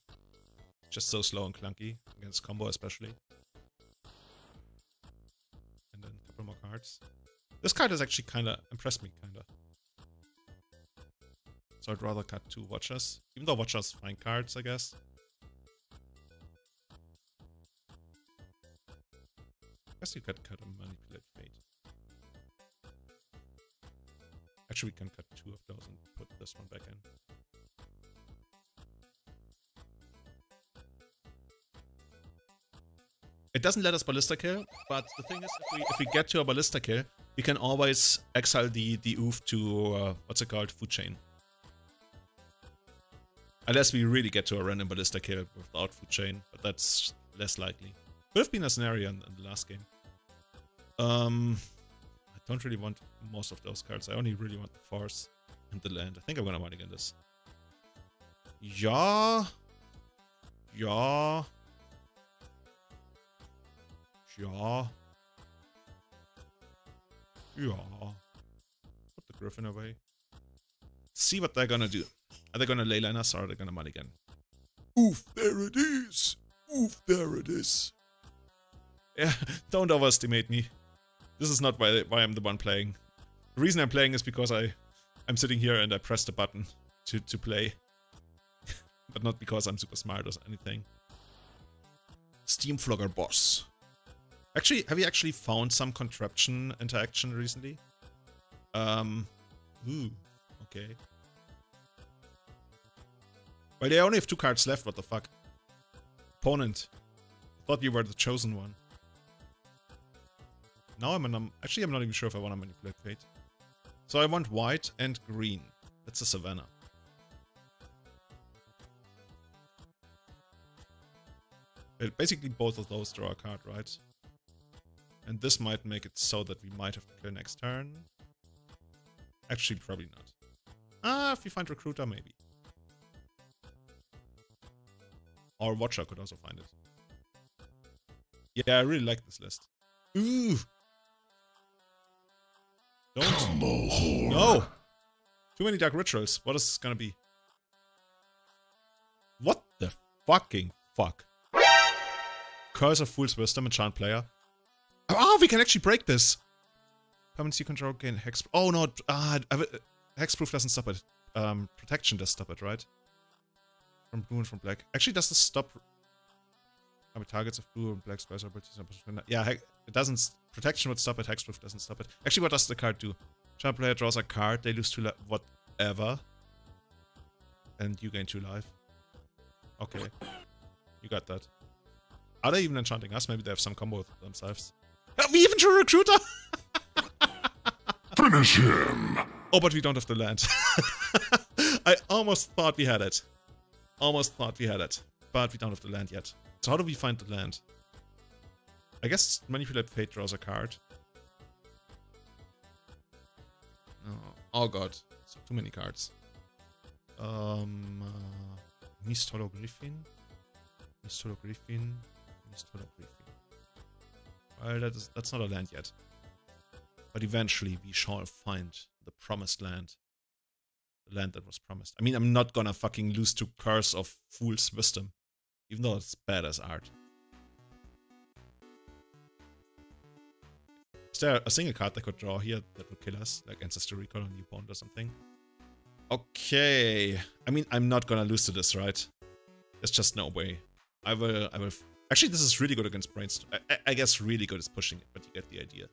Just so slow and clunky, against combo especially. And then a couple more cards. This card has actually kind of impressed me, kind of. So I'd rather cut 2 Watchers. Even though Watchers are fine cards, I guess. I guess you could cut a Manipulate Fate. Actually, we can cut 2 of those and put this one back in. It doesn't let us Ballista kill, but the thing is, if we get to a Ballista kill, you can always exile the Oof to, what's it called, Food Chain. Unless we really get to a random Ballista kill without Food Chain, but that's less likely. Could have been a scenario in the last game. I don't really want most of those cards. I only really want the Force and the land. I think I'm gonna want to get this. Ja. Ja. Ja. Yeah. Put the Griffin away. See what they're gonna do. Are they gonna Leyline us or are they gonna mulligan? Oof, there it is! Oof, there it is! Yeah, don't overestimate me. This is not why I'm the one playing. The reason I'm playing is because I'm sitting here and I press the button to play. But not because I'm super smart or anything. Steamflogger boss. Actually, have you actually found some contraption interaction recently? Ooh, okay. Well, they only have 2 cards left, what the fuck? Opponent. I thought you were the chosen one. Now actually, I'm not even sure if I want to manipulate fate. So I want white and green. That's a Savannah. Well, basically, both of those draw a card, right? And this might make it so that we might have to kill next turn. Actually, probably not. Ah, if we find Recruiter, maybe. Or Watcher could also find it. Yeah, I really like this list. Ooh! Don't. Combo whore. No! Too many Dark Rituals. What is this gonna be? What the fucking fuck? Curse of Fool's Wisdom, enchant player. Oh, we can actually break this! Permanency control gain hex. Oh no! Hexproof doesn't stop it. Protection does stop it, right? From blue and from black. Actually, does this stop? I mean, targets of blue and black spells are pretty simple. Yeah, it doesn't. Protection would stop it. Hexproof doesn't stop it. Actually, what does the card do? Enchant player draws a card. They lose 2 life. Whatever. And you gain 2 life. Okay, you got that. Are they even enchanting us? Maybe they have some combo with themselves. We even drew a Recruiter! Finish him! Oh, but we don't have the land. I almost thought we had it. Almost thought we had it. But we don't have the land yet. So how do we find the land? I guess Manipulate Fate draws a card. Oh god. It's too many cards. Mistolo Griffin. Mistolo Griffin. Mistolo Griffin. Well, that's not a land yet. But eventually we shall find the promised land. The land that was promised. I mean, I'm not gonna fucking lose to Curse of Fool's Wisdom. Even though it's badass art. Is there a single card they could draw here that would kill us? Like Ancestor Recall on the opponent or something? Okay. I mean, I'm not gonna lose to this, right? There's just no way. I will... Actually, this is really good against Brainstorm. I guess really good is pushing it, but you get the idea.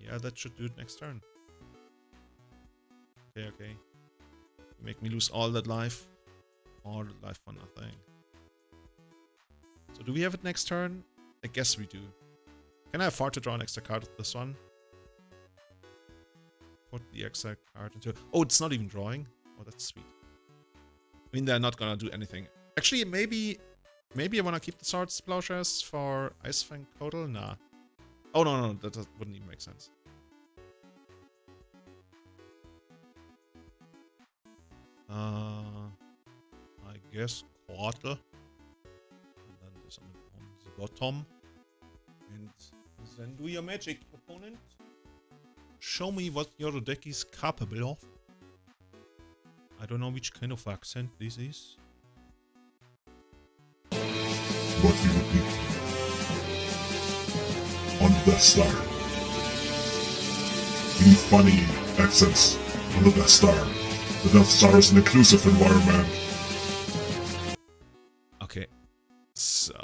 Yeah, that should do it next turn. Okay, okay. You make me lose all that life. All that life for nothing. So do we have it next turn? I guess we do. Can I afford to draw an extra card with this one? Put the extra card into... Oh, it's not even drawing? Oh, that's sweet. I mean, they're not gonna do anything. Actually, maybe I wanna keep the Swords to Plowshares for Ice-Fang Coatl? Nah. Oh, no, that wouldn't even make sense. I guess Coatl. And then there's something on the bottom. And then do your magic, opponent. Show me what your deck is capable of. I don't know which kind of accent this is. What do you pick? On the Death Star. You need funny accents on the Death Star. The Death Star is an inclusive environment. Okay. So...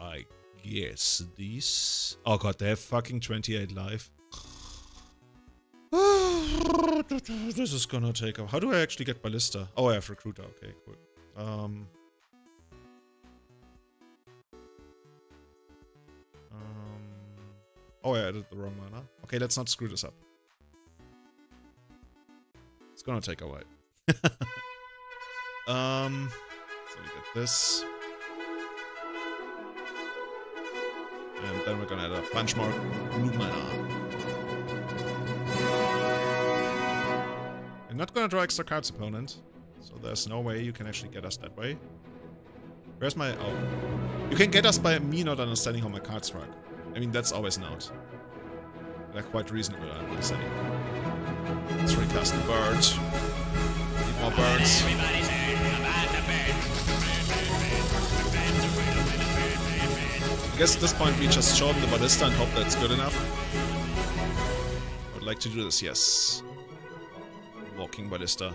I guess these... Oh god, they have fucking 28 life. This is gonna take up. How do I actually get Ballista? Oh, I have Recruiter. Okay, cool. Oh, I added the wrong mana. Okay, let's not screw this up. It's gonna take a while. So we get this. And then we're gonna add a punch mark blue mana. I'm not gonna draw extra cards, opponent. So there's no way you can actually get us that way. Where's my... Oh. You can get us by me not understanding how my cards work. I mean, that's always an out. They're quite reasonable, I would say. 3,000 birds. Need more birds. I guess at this point we just shorten the ballista and hope that's good enough. I would like to do this, yes. Walking ballista.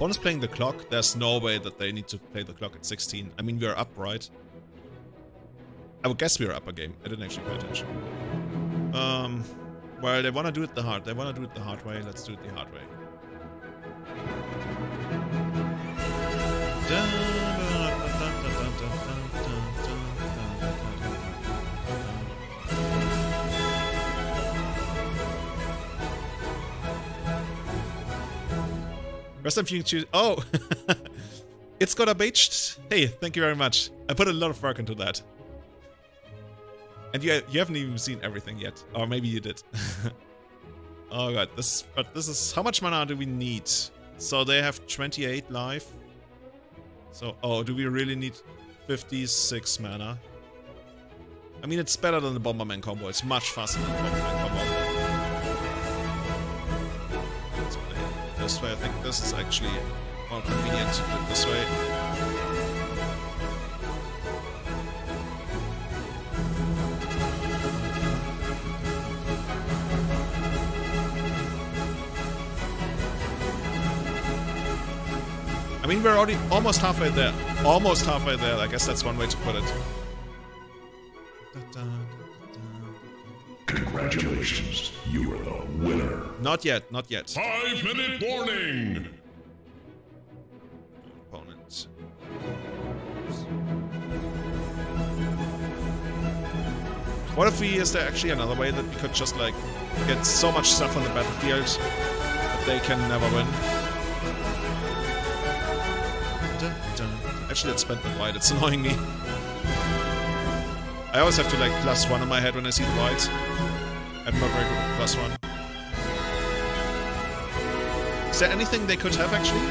Bonus playing the clock. There's no way that they need to play the clock at 16. I mean, we are up, right? I would guess we are up a game. I didn't actually pay attention. Well, they want to do it the hard. They want to do it the hard way. Let's do it the hard way. Rest I'm feeling choose. Oh, it's got abaged. Hey, thank you very much. I put a lot of work into that. And you haven't even seen everything yet, or maybe you did. Oh god, this. But this is how much mana do we need? So they have 28 life. So oh, do we really need 56 mana? I mean, it's better than the Bomberman combo. It's much faster than the Bomberman combo. Let's play it this way. I think this is actually more convenient to do it this way. I mean, we're already almost halfway there. Almost halfway there. I guess that's one way to put it. Congratulations. You are the winner. Not yet. Not yet. 5-minute warning. Opponents. What if we... Is there actually another way that we could just, like, get so much stuff on the battlefield that they can never win? Actually, let's spend the white. It's annoying me. I always have to, like, plus one in my head when I see the white. I'm not very good at plus one. Is there anything they could have, actually?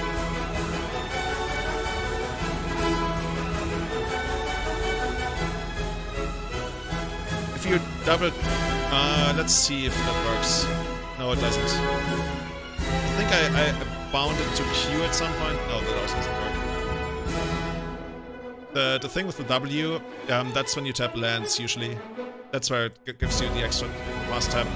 If you double... let's see if that works. No, it doesn't. I think I bound it to Q at some point. No, that also doesn't work. The thing with the W, that's when you tap lands, usually. That's where it gives you the extra last tap.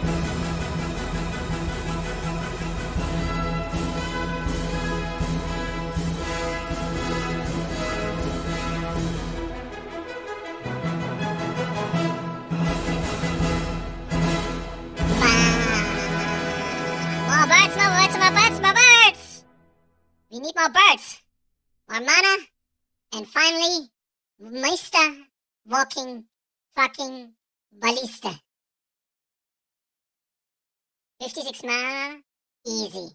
More birds, more birds, more birds, more birds! We need more birds. More mana. And finally, Meister Walking Fucking Ballista. 56 mana, easy.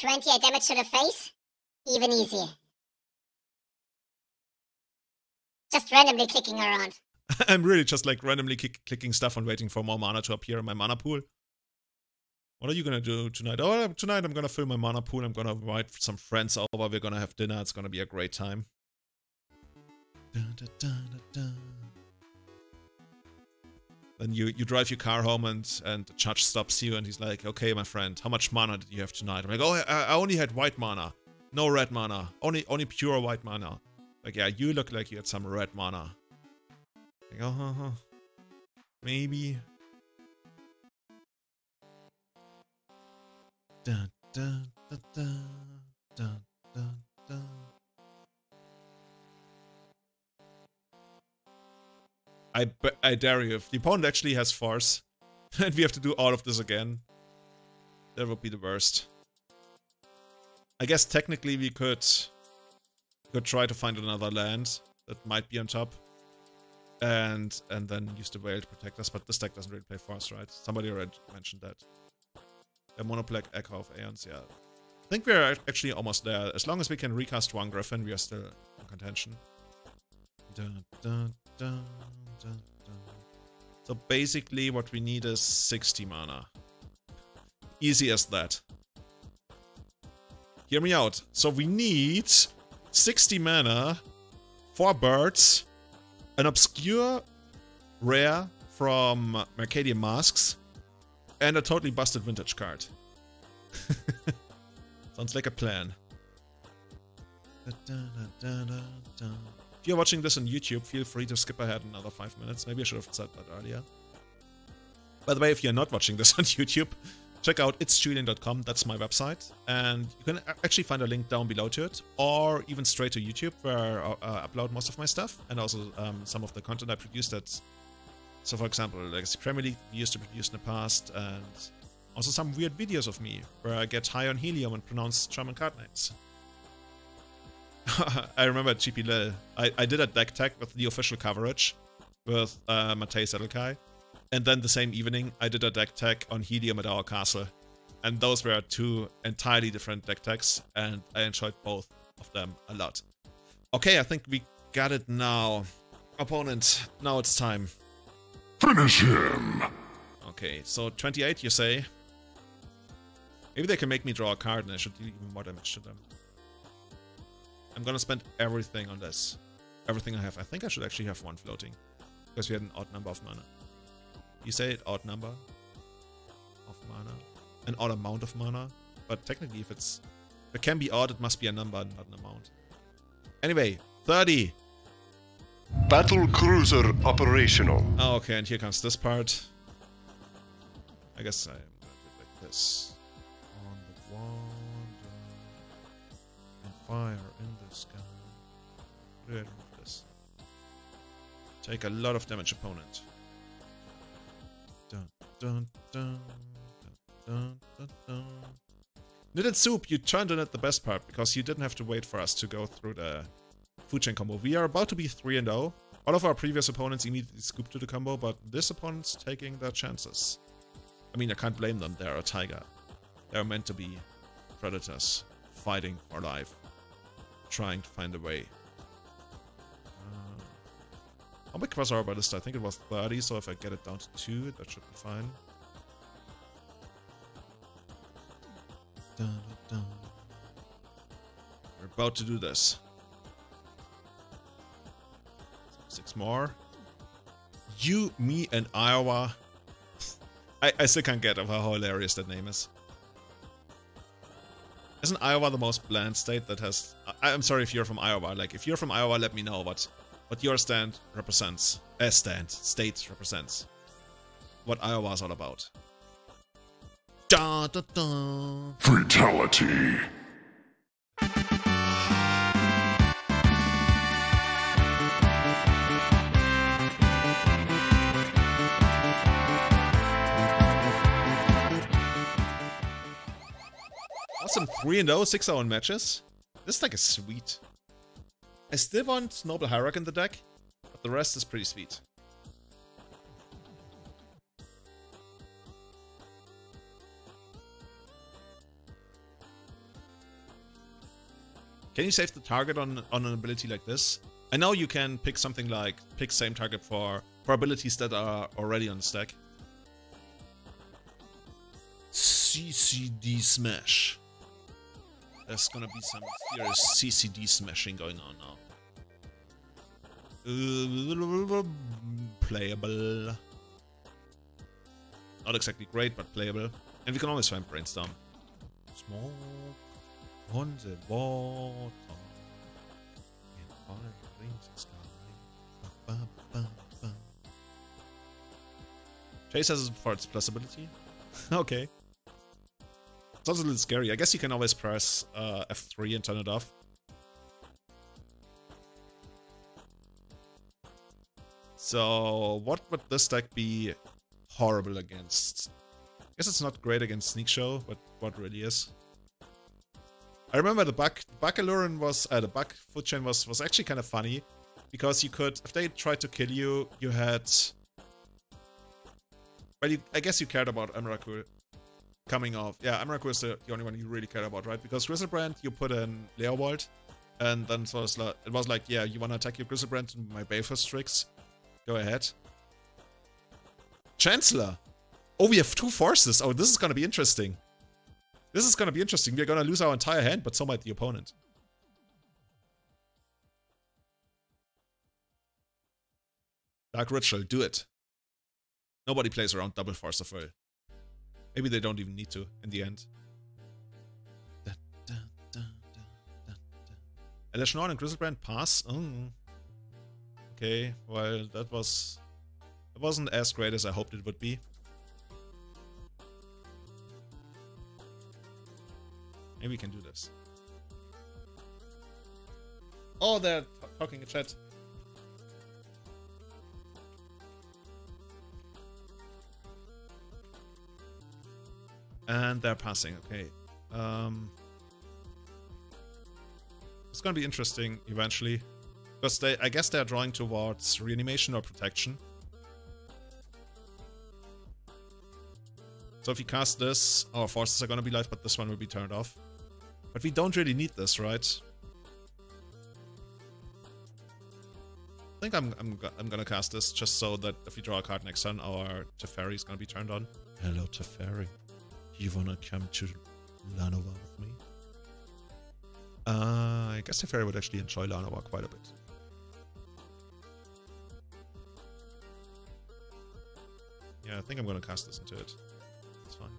28 damage to the face, even easier. Just randomly clicking around. I'm really just like randomly clicking stuff and waiting for more mana to appear in my mana pool. What are you gonna do tonight? Oh, tonight I'm gonna fill my mana pool. I'm gonna invite some friends over. We're gonna have dinner. It's gonna be a great time. Dun, dun, dun, dun, dun. Then you drive your car home and the judge stops you and he's like, okay, my friend, how much mana did you have tonight? I'm like, oh, I only had white mana. No red mana. Only pure white mana. Like, yeah, you look like you had some red mana. Like, oh, maybe... Dun, dun, dun, dun, dun, dun, dun. I dare you. If the opponent actually has force, and we have to do all of this again, that would be the worst. I guess technically we could try to find another land that might be on top. and then use the Veiled Protectors, but this deck doesn't really play Force, right? Somebody already mentioned that. A Monoblack Echo of Aeons, yeah. I think we are actually almost there. As long as we can recast one Griffin, we are still in contention. So basically what we need is 60 mana. Easy as that. Hear me out. So we need 60 mana, 4 birds, an obscure rare from Mercadian Masks, and a totally busted vintage card. Sounds like a plan. If you're watching this on YouTube, feel free to skip ahead another 5 minutes. Maybe I should have said that earlier. By the way, if you're not watching this on YouTube, check out itsjulian.com, that's my website. And you can actually find a link down below to it, or even straight to YouTube, where I upload most of my stuff, and also some of the content I produce that's... So, for example, Legacy Premier League we used to produce in the past, and also some weird videos of me, where I get high on helium and pronounce German card names. I remember GP Lil. I did a deck tech with the official coverage with Matej Sedelkai. And then the same evening, I did a deck tech on Helium at our castle. And those were 2 entirely different deck techs, and I enjoyed both of them a lot. Okay, I think we got it now. Opponent, now it's time. Finish him! Okay, so 28, you say? Maybe they can make me draw a card and I should deal even more damage to them. I'm gonna spend everything on this. Everything I have. I think I should actually have one floating. Because we had an odd number of mana. You say it, odd number of mana. An odd amount of mana. But technically, if it's... If it can be odd, it must be a number, not an amount. Anyway, 30! Battle Cruiser operational. Oh, okay, and here comes this part. I guess I'm gonna do it like this. On the wall. Fire in the sky. This. Take a lot of damage, opponent. Dun, dun, dun, dun, dun, dun. Knitted Soup, you turned in at the best part because you didn't have to wait for us to go through the Food Chain combo. We are about to be 3-0. All of our previous opponents immediately scooped to the combo, but this opponent's taking their chances. I mean, I can't blame them. They're a tiger. They're meant to be predators. Fighting for life. Trying to find a way. How big was our ballista? I think it was 30, so if I get it down to 2, that should be fine. Dun, dun. We're about to do this. 6 more. You, me, and Iowa. I still can't get over how hilarious that name is. Isn't Iowa the most bland state that has... I'm sorry if you're from Iowa. Like, if you're from Iowa, let me know what your stand represents. State represents. What Iowa is all about. Da, da, da. Fatality. Some 3-0 6-0 matches. This deck is sweet. I still want Noble Hierarch in the deck, but the rest is pretty sweet. Can you save the target on an ability like this? I know you can pick something like pick same target for abilities that are already on the stack. CCD Smash. There's gonna be some serious CCD smashing going on now. Playable. Not exactly great, but playable. And we can always find Brainstorm. Smoke on the water. And fire rings the sky. Ba, ba, ba, ba. Chase has it for its plus ability. Okay. It's also a little scary. I guess you can always press F3 and turn it off. So, what would this deck be horrible against? I guess it's not great against Sneak Show, but what really is? I remember the Buck Aluren was the Buck Food Chain was actually kind of funny Because you could, if they tried to kill you, you had... Well, I guess you cared about Amraku coming off. Yeah, Amraku is the only one you really cared about, right? Because Grizzlebrand, you put in Leowald, and then so it was like, yeah, you want to attack your Grizzlebrand and my Balefir's tricks? Go ahead. Chancellor! Oh, we have two forces! Oh, this is gonna be interesting. This is gonna be interesting. We're gonna lose our entire hand, but so might the opponent. Dark Ritual, do it. Nobody plays around double Force of Will. Maybe they don't even need to, in the end. Elishnorn and Grizzlebrand pass? Mm. Okay, well, that was... It wasn't as great as I hoped it would be. Maybe we can do this. Oh, they're talking in chat. And they're passing, okay. It's gonna be interesting eventually. Because they, I guess they're drawing towards reanimation or protection. So if you cast this, our forces are gonna be live, but this one will be turned off. But we don't really need this, right? I think I'm gonna cast this just so that if we draw a card next turn, our Teferi is gonna be turned on. Hello, Teferi. You wanna come to Lanova with me? I guess Teferi would actually enjoy Lanova quite a bit. Yeah, I think I'm gonna cast this into it. That's fine.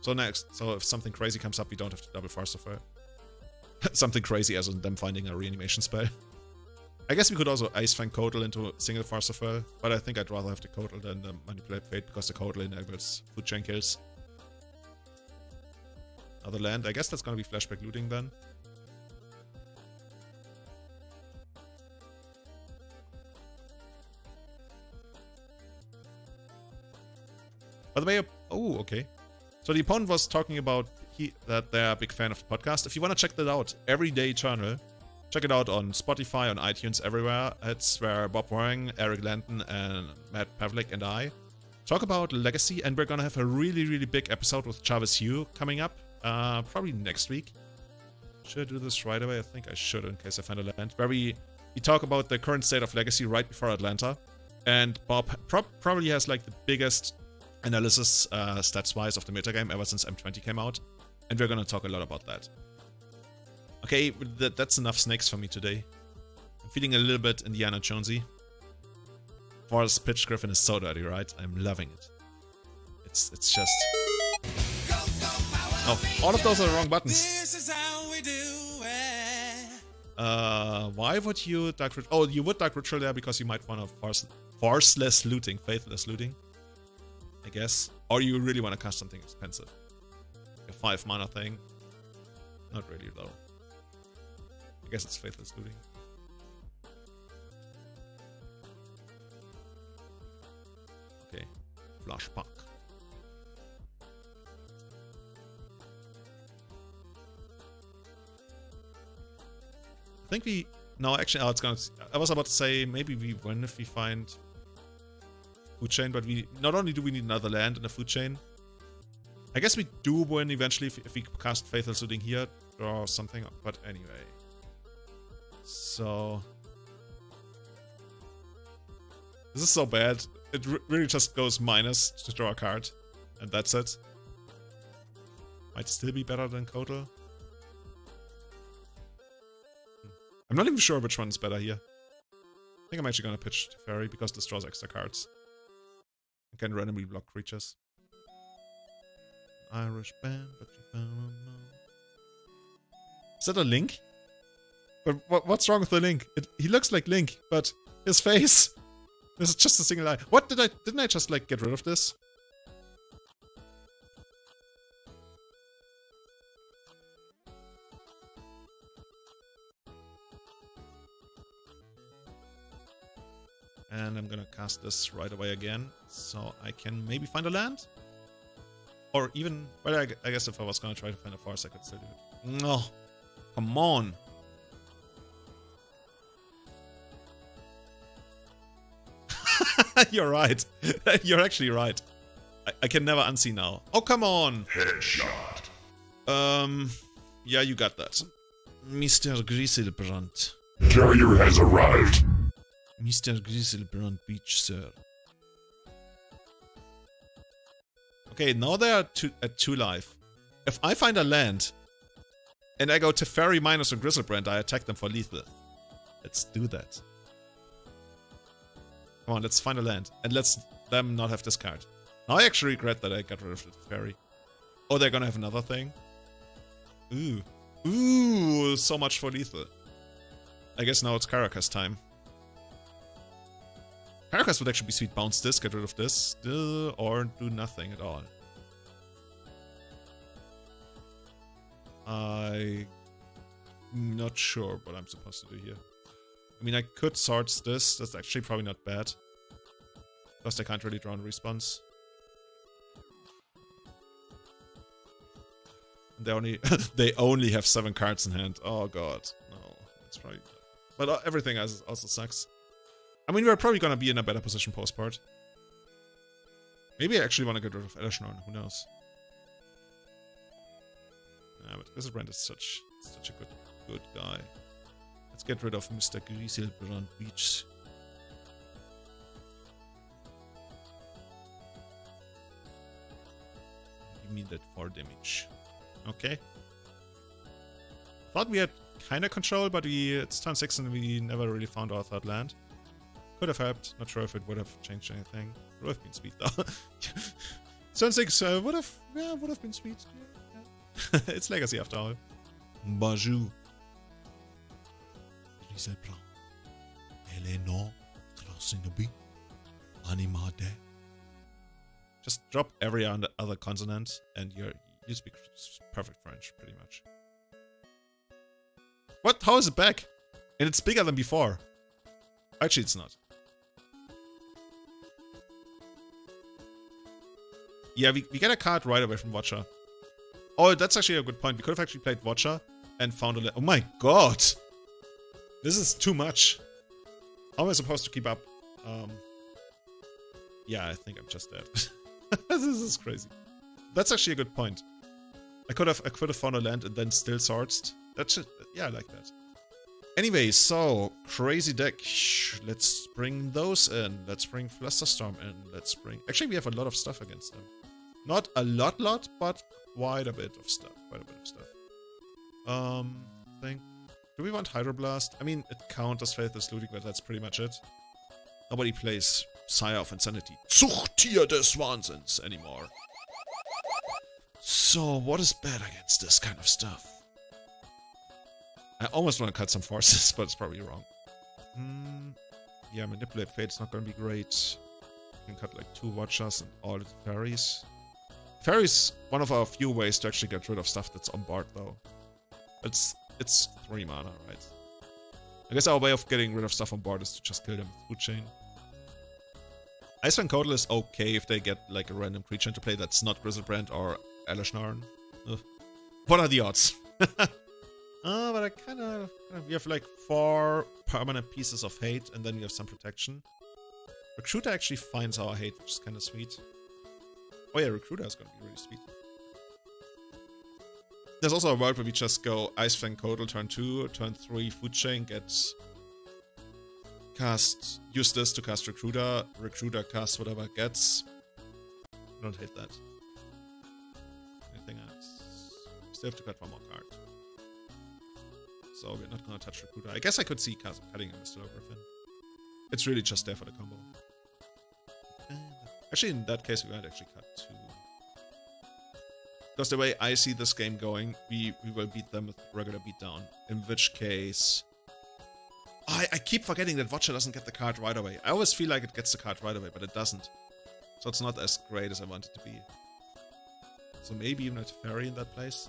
So next, so if something crazy comes up, we don't have to double Force of Will. Something crazy as in them finding a reanimation spell. I guess we could also Ice-Fang Coatl into a single Force of Will, but I think I'd rather have the Coatl than the Manipulate Fate because the Coatl enables Food Chain kills. Other land. I guess that's gonna be flashback looting then. By the way, oh, okay. So the opponent was talking about that they're a big fan of the podcast. If you want to check that out, Everyday Eternal, check it out on Spotify, on iTunes, everywhere. It's where Bob Waring, Eric Landon, and Matt Pavlik and I talk about Legacy, and we're gonna have a really, really big episode with Travis Hugh coming up. Probably next week. Should I do this right away? I think I should in case I find a land. Where we talk about the current state of Legacy right before Atlanta. And Bob probably has like the biggest analysis stats-wise of the metagame ever since M20 came out. And we're gonna talk a lot about that. Okay, that's enough snakes for me today. I'm feeling a little bit Indiana Jonesy. Forest Pitch Griffin is so dirty, right? I'm loving it. It's just... Oh, all of those are the wrong buttons. This is how we do it. Why would you Dark Ritual? Oh, you would Dark Ritual there because you might want to forceless looting, faithless looting, I guess. Or you really want to cast something expensive. Like a 5 mana thing. Not really though. I guess it's faithless looting. Okay, flashback. I think we... No, actually, oh, it's gonna... I was about to say, maybe we win if we find Food Chain, but we... Not only do we need another land and a Food Chain, I guess we do win eventually if we cast Faithless Looting here or something, but anyway. So... This is so bad. It really just goes minus to draw a card, and that's it. Might still be better than Coatl. I'm not even sure which one's better here. I think I'm actually gonna pitch Teferi because this draws extra cards. I can randomly block creatures. Irish band, but you don't know. Is that a Link? But what's wrong with the Link? He looks like Link, but his face. This is just a single eye. What did I? Didn't I just like get rid of this? And I'm gonna cast this right away again, so I can maybe find a land? Or even... Well, I guess if I was gonna try to find a forest, I could still do it. No! Come on! You're right. You're actually right. I can never unsee now. Oh, come on. Headshot. Yeah, you got that. Mr. Griselbrand. The carrier has arrived. Mr. Griselbrand Beach, sir. Okay, now they are at 2 life. If I find a land and I go to Teferi Minus and Griselbrand, I attack them for lethal. Let's do that. Come on, let's find a land. And let's them not have this card. Now I actually regret that I got rid of the Teferi. Oh, they're gonna have another thing? Ooh. Ooh, so much for lethal. I guess now it's Karakas time. Karakas would actually be sweet. Bounce this, get rid of this, or do nothing at all. I'm not sure what I'm supposed to do here. I mean, I could sort this. That's actually probably not bad. Plus, I can't really draw on response. And they only they only have 7 cards in hand. Oh god, no. That's probably. But everything else also sucks. I mean, we're probably gonna be in a better position post part. Maybe I actually want to get rid of Elishnorn. Who knows? Nah, but Griselbrand is such a good guy. Let's get rid of Mr. Griselbrand Beach. Give me that 4 damage. Okay. Thought we had kinda control, but it's turn 6 and we never really found our third land. Could have helped. Not sure if it would have changed anything. Would have been sweet though. Turn 6 would have been sweet. Yeah, yeah. It's Legacy after all. Bajou. Griselbrand. Eleanor. Trasinobi. Anima de. Just drop every other consonant and you speak perfect French, pretty much. What? How is it back? And it's bigger than before. Actually, it's not. Yeah, we get a card right away from Watcher. Oh, that's actually a good point. We could have actually played Watcher and found a... Oh my god! This is too much. How am I supposed to keep up? Yeah, I think I'm just dead. This is crazy. That's actually a good point. I could have found a land and then still sourced. That's it. Yeah, I like that. Anyway, so crazy deck. Let's bring those in. Let's bring Flusterstorm in. Let's bring. Actually, we have a lot of stuff against them. Not a lot, but quite a bit of stuff. Do we want Hydroblast? I mean, it counters Faithless Looting, but that's pretty much it. Nobody plays Sire of Insanity. Zuchttier des Wahnsinns anymore. So, what is bad against this kind of stuff? I almost want to cut some forces, but it's probably wrong. Yeah, Manipulate Fate's not going to be great. We can cut like 2 Watchers and all the Teferi's. Teferi's one of our few ways to actually get rid of stuff that's on board, though. It's 3 mana, right? I guess our way of getting rid of stuff on board is to just kill them with Food Chain. Ice-Fang Coatl is okay if they get like a random creature into play that's not Griselbrand or Elishnorn. What are the odds? But I kind of... We have like 4 permanent pieces of hate, and then we have some protection. Recruiter actually finds our hate, which is kind of sweet. Oh yeah, Recruiter is going to be really sweet. There's also a world where we just go Ice-Fang Coatl, turn 2, turn 3, Food Chain, use this to cast Recruiter. Recruiter casts whatever it gets. I don't hate that. Anything else? Still have to cut 1 more card. So we're not gonna touch Recruiter. I guess I could see cutting a Mr. Griffin. It's really just there for the combo. Actually, in that case, we might actually cut 2. Because the way I see this game going, we will beat them with regular beatdown. In which case... I keep forgetting that Watcher doesn't get the card right away. I always feel like it gets the card right away, but it doesn't. So it's not as great as I want it to be. So maybe even a Teferi in that place.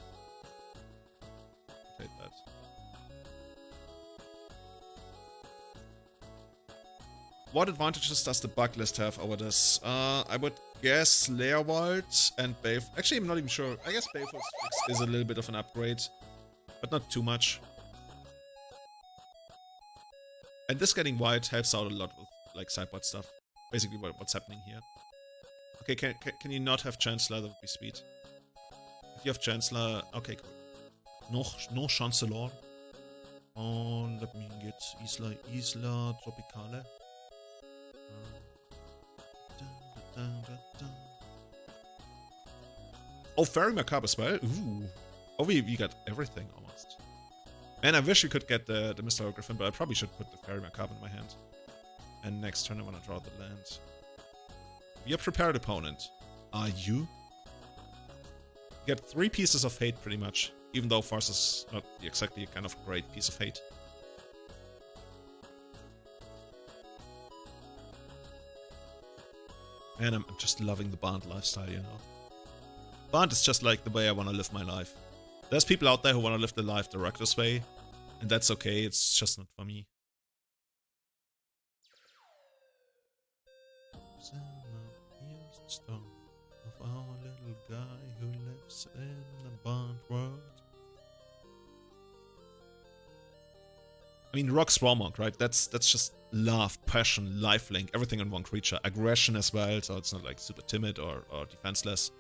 Take that. What advantages does the bug list have over this? I would guess Leerwald and Baleful. Actually, I'm not even sure. I guess Baleful's Fix is a little bit of an upgrade, but not too much. And this getting wide helps out a lot with like sideboard stuff. basically what's happening here. Okay, can you not have Chancellor? That would be sweet. If you have Chancellor, okay, cool. No Chancellor. Und let me get Isla Tropicale. Oh, very macabre spell. Ooh. Oh, we got everything almost. Man, I wish we could get the Mr. Griffin, but I probably should put the Fairy Macabre in my hand. And next turn I want to draw the land. Be a prepared opponent. Are you? Get 3 pieces of hate pretty much, even though Force is not exactly a kind of great piece of hate. Man, I'm just loving the Bond lifestyle, you know. Bond is just like the way I want to live my life. There's people out there who want to live their life the reckless way, and that's okay, it's just not for me. Stone of our little guy who lives in the Bond world. I mean, Rock Swarmonk, right? That's just love, passion, lifelink, everything in one creature. Aggression as well, so it's not like super timid or defenseless.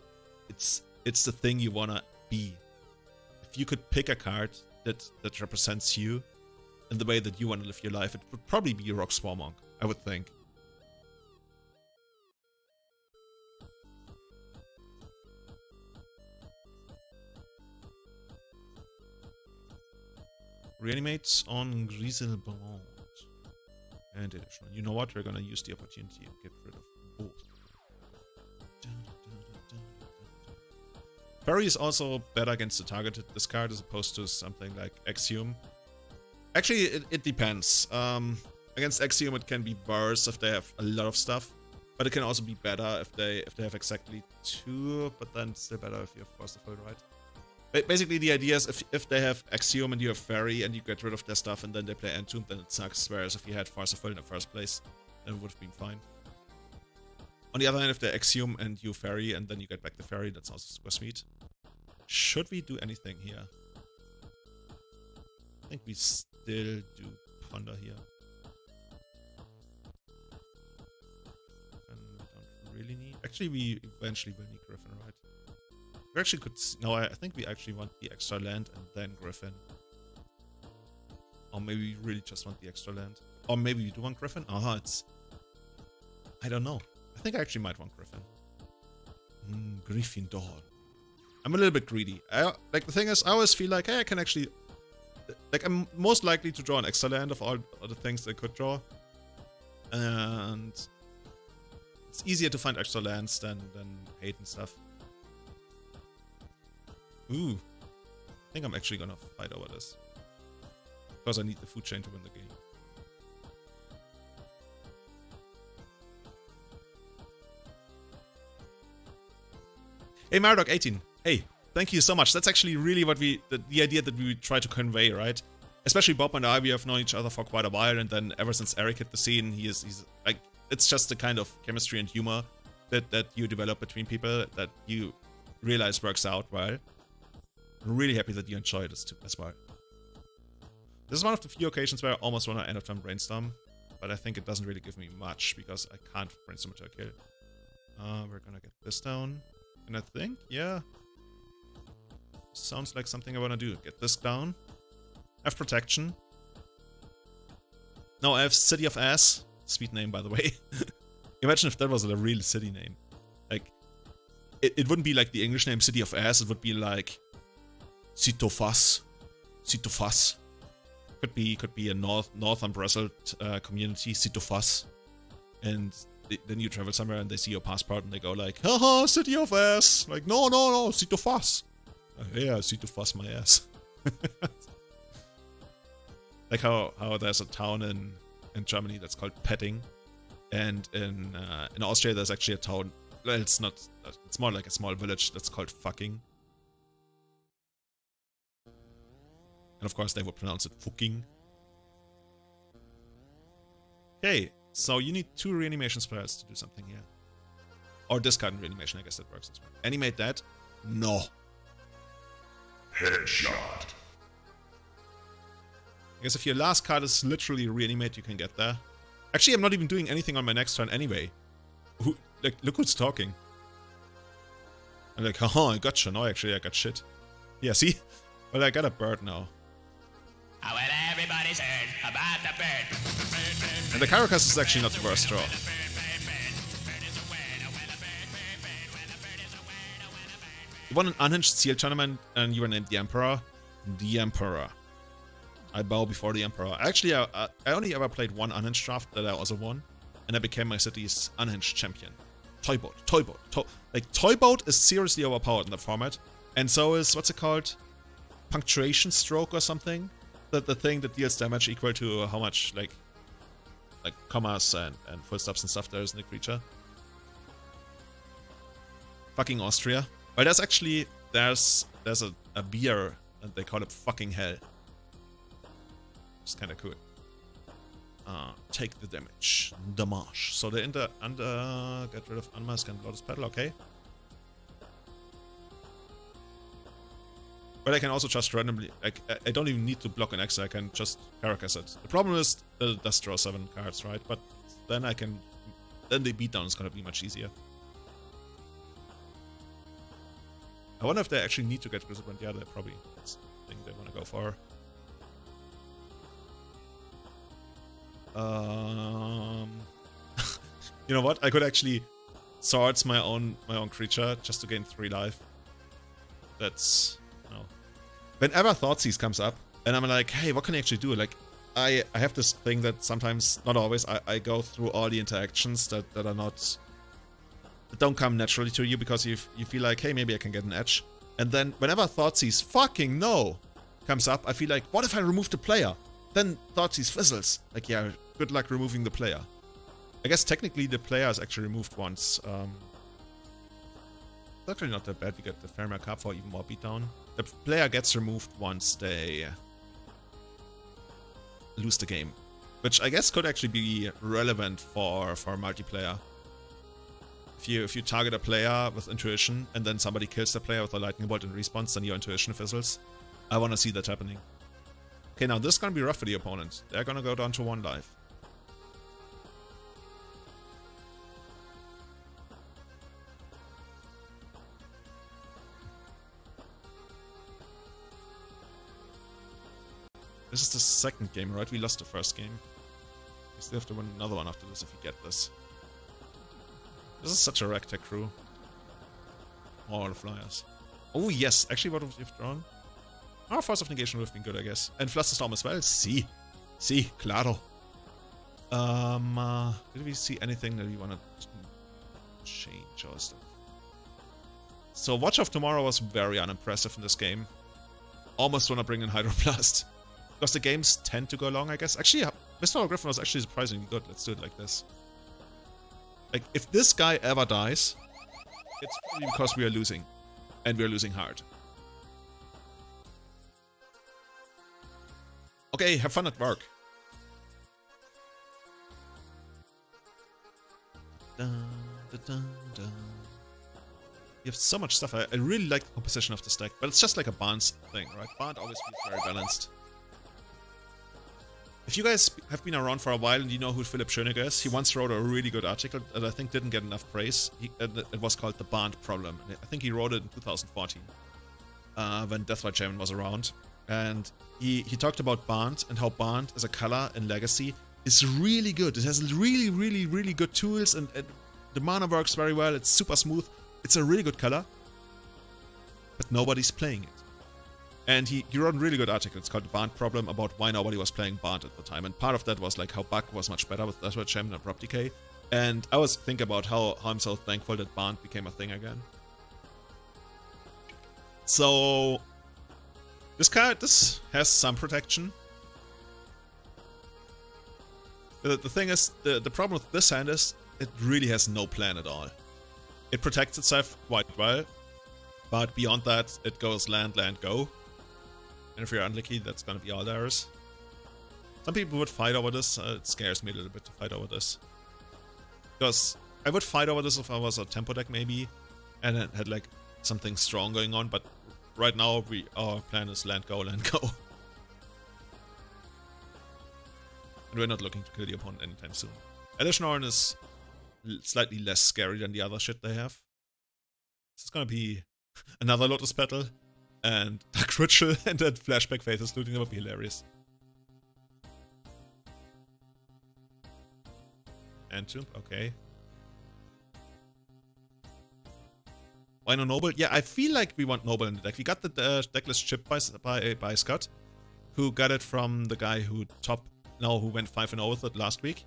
It's the thing you wanna be. If you could pick a card that represents you in the way that you want to live your life, it would probably be Rock Swarmonk, I would think. Reanimates on Griselbond. And additional. You know what? We're gonna use the opportunity and get rid of both. Parry is also better against the targeted discard as opposed to something like Axiom. Actually, it depends. Against Axiom, it can be worse if they have a lot of stuff, but it can also be better if they have exactly 2. But then it's still better if you have Force of Will, right? Basically, the idea is if they have Axiom and you have Fairy and you get rid of their stuff and then they play Entomb, then it sucks. Whereas if you had Force of Will in the first place, then it would have been fine. On the other hand, if they Axiom and you Fairy and then you get back the Fairy, that's also super sweet. Should we do anything here? I think we still do Ponder here. And we don't really need... Actually, we eventually will need Griffin, right? We actually could... No, I think we actually want the extra land and then Griffin. Or maybe we really just want the extra land. Or maybe we do want Griffin? Aha, it's... I don't know. I think I actually might want Griffin. Gryffindor. I'm a little bit greedy. Like, the thing is, I always feel like, hey, I can actually... Like, I'm most likely to draw an extra land of all the things that I could draw. And... It's easier to find extra lands than hate and stuff. Ooh. I think I'm actually gonna fight over this. Because I need the food chain to win the game. Hey, Maradoc18, hey, thank you so much. That's actually really what the idea that we try to convey, right? Especially Bob and I, we have known each other for quite a while, and then ever since Eric hit the scene, he's like, it's just the kind of chemistry and humor that you develop between people that you realize works out well. I'm really happy that you enjoy this too, as well. This is one of the few occasions where I almost want to end up time brainstorm, but I think it doesn't really give me much because I can't brainstorm to a kill. We're gonna get this down. And I think, yeah, sounds like something I want to do. Get this down. I have protection. No, I have City of Ass. Sweet name, by the way. Imagine if that was a real city name. Like, it wouldn't be like the English name City of Ass. It would be like Sitofas. Sitofas. Could be a northern Brussels community, Sitofas. And... Then you travel somewhere and they see your passport and they go like, haha, City of Ass! Like, no, Sitofas! Yeah, Sitofas my ass. Like how there's a town in Germany that's called Petting. And in Austria there's actually a town, well, it's more like a small village that's called Fucking. And of course they would pronounce it Fucking. Okay. So you need 2 reanimation spells to do something here. Or discard reanimation, I guess that works as well. Animate that? No. Headshot. I guess if your last card is literally reanimate, you can get there. Actually, I'm not even doing anything on my next turn anyway. Who, like, look who's talking. I'm like, oh, I gotcha. No, actually, I got shit. Yeah, see? Well, I got a bird now. Oh, well, everybody's heard about the bird. And the Karakas is actually not the worst draw. You won an unhinged seal tournament and you were named the Emperor. The Emperor. I bow before the Emperor. Actually, I only ever played one unhinged draft that I also won. And I became my city's unhinged champion. Toy Boat is seriously overpowered in the format. And so is, what's it called? Punctuation Stroke or something? The thing that deals damage equal to how much, like commas and full stops and stuff there is in the creature. Fucking Austria. Well, there's actually, there's a beer, and they call it fucking hell. It's kinda cool. Take the damage. Damage. So they're in the under. Get rid of Unmask and Lotus Petal, okay. But I can also just randomly. I don't even need to block an extra, I can just Karakas it. The problem is it does draw 7 cards, right? But then I can. Then the beatdown is gonna be much easier. I wonder if they actually need to get Grizzlebrand. Yeah, they probably. That's the thing they wanna go for. You know what? I could actually swords my own creature just to gain 3 life. That's no. Whenever Thoughtseize comes up, and I'm like, hey, what can I actually do? Like, I have this thing that sometimes, not always, I go through all the interactions that are not, that don't come naturally to you because you feel like, hey, maybe I can get an edge. And then whenever Thoughtseize fucking no comes up, I feel like, what if I remove the player? Then Thoughtseize fizzles. Like, yeah, good luck removing the player. I guess technically the player is actually removed once. It's actually not that bad. We get the Faramir Cup for even more beatdown. The player gets removed once they lose the game. Which I guess could actually be relevant for multiplayer. If you target a player with intuition and then somebody kills the player with a lightning bolt in response, then your intuition fizzles. I want to see that happening. Okay, now this is gonna be rough for the opponent. They're gonna go down to 1 life. This is the second game, right? We lost the first game. We still have to win another one after this if we get this. This is such a ragtag crew. All the flyers. Oh yes, actually what have you drawn? Our Force of Negation would have been good, I guess. And Flusterstorm as well? See. See, claro. Did we see anything that we want to change or stuff? So Watch of Tomorrow was very unimpressive in this game. Almost want to bring in Hydroblast. Because the games tend to go long, I guess. Actually, Mr. O'Griffin was actually surprisingly good. Let's do it like this. Like, if this guy ever dies, it's probably because we are losing. And we are losing hard. Okay, have fun at work. Dun, dun, dun, dun. You have so much stuff. I really like the composition of this deck, but it's just like a Barnes thing, right? Barnes always feels very balanced. If you guys have been around for a while and you know who Philipp Schöneger is, he once wrote a really good article that I think didn't get enough praise. It was called The Barnes Problem. I think he wrote it in 2014 when Deathrite Shaman was around. And he talked about Bond and how Bond as a color in Legacy is really good. It has really, really, really good tools and the mana works very well. It's super smooth. It's a really good color, but nobody's playing it. And he wrote a really good article. It's called The Bond Problem, about why nobody was playing Bond at the time. And part of that was like how Buck was much better with Deathrite Shaman and Abrupt Decay. And I was thinking about how I'm so thankful that Bond became a thing again. So... This has some protection. The thing is, the problem with this hand is, it really has no plan at all. It protects itself quite well, but beyond that, it goes land, land, go. And if you're unlucky, that's gonna be all there is. Some people would fight over this, it scares me a little bit to fight over this. Because I would fight over this if I was a tempo deck maybe, and it had like something strong going on, but right now, our plan is land go, land go. And we're not looking to kill the opponent anytime soon. Addition Orin is slightly less scary than the other shit they have. This is gonna be another Lotus Petal and Dark Ritual and then Flashback Faithless Looting. That would be hilarious. And jump, okay. Why no Noble? Yeah, I feel like we want Noble in the deck. We got the decklist chip by Scott, who got it from the guy who who went 5-0 with it last week.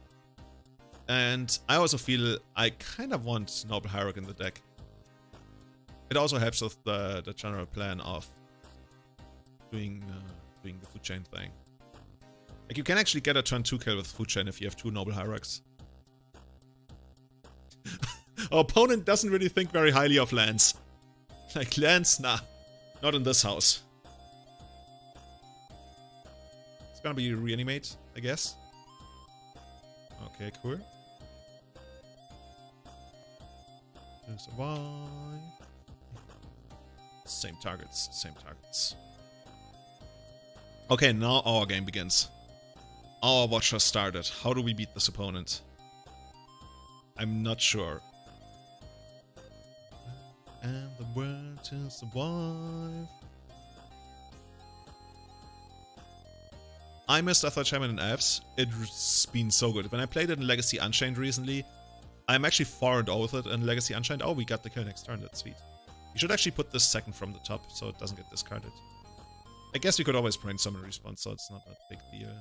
And I also feel I kind of want Noble Hierarch in the deck. It also helps with the general plan of doing doing the Food Chain thing. Like, you can actually get a turn 2 kill with Food Chain if you have 2 Noble Hierarchs. Our opponent doesn't really think very highly of lands. Like, lands? Nah. Not in this house. It's gonna be Reanimate, I guess. Okay, cool. Survive. Same targets, same targets. Okay, now our game begins. Our watch has started. How do we beat this opponent? I'm not sure. And the world to survive. I missed Deathrite Shaman and Elves. It's been so good. When I played it in Legacy Unchained recently, I'm actually 4-0 with it in Legacy Unchained. Oh, we got the kill next turn. That's sweet. We should actually put this second from the top so it doesn't get discarded. I guess we could always Brainstorm in response, so it's not a big deal.